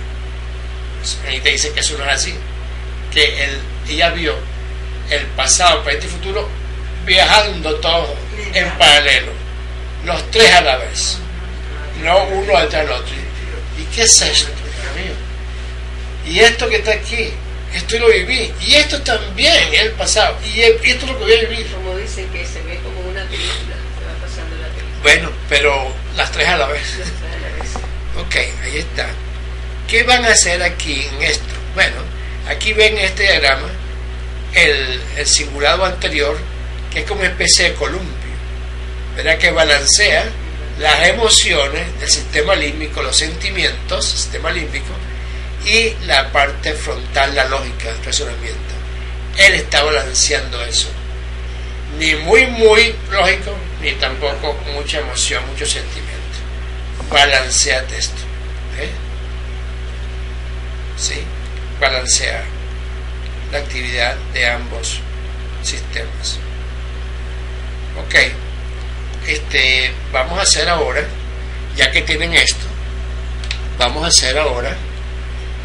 Pues Anita dice que eso no es así, que el, ella vio el pasado, presente y futuro viajando todo en paralelo, los tres a la vez, no uno atrás del otro. ¿Y qué es esto, amigo? Y esto que está aquí, esto lo viví, y esto también es el pasado, y esto es lo que voy a vivir. Como dicen que se ve como una película, se va pasando la película. Bueno, pero las tres a la vez. Las tres a la vez. Ok, ahí está. ¿Qué van a hacer aquí en esto? Bueno, aquí ven este diagrama, el, el cingulado anterior, que es como una especie de columpio, ¿verdad? Que balancea las emociones del sistema límbico, los sentimientos, sistema límbico, y la parte frontal, la lógica, el razonamiento. Él está balanceando eso. Ni muy, muy lógico, ni tampoco mucha emoción, mucho sentimiento. Balanceate esto. ¿Eh? ¿Sí? Balancea la actividad de ambos sistemas. Ok, este, vamos a hacer ahora, ya que tienen esto, vamos a hacer ahora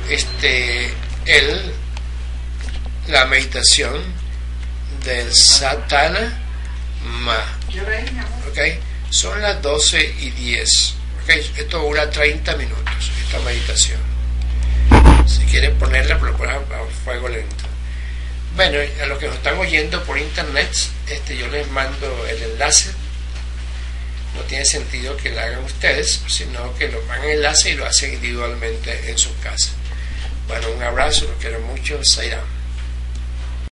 este, el, la meditación del Satana Ma. Ok, son las doce y diez. Ok, esto dura treinta minutos, esta meditación. Si quieren ponerla, pero ponen a fuego lento. Bueno, a los que nos están oyendo por internet, este, yo les mando el enlace. No tiene sentido que lo hagan ustedes, sino que lo mandan enlace y lo hacen individualmente en su casa. Bueno, un abrazo, los quiero mucho, Sara.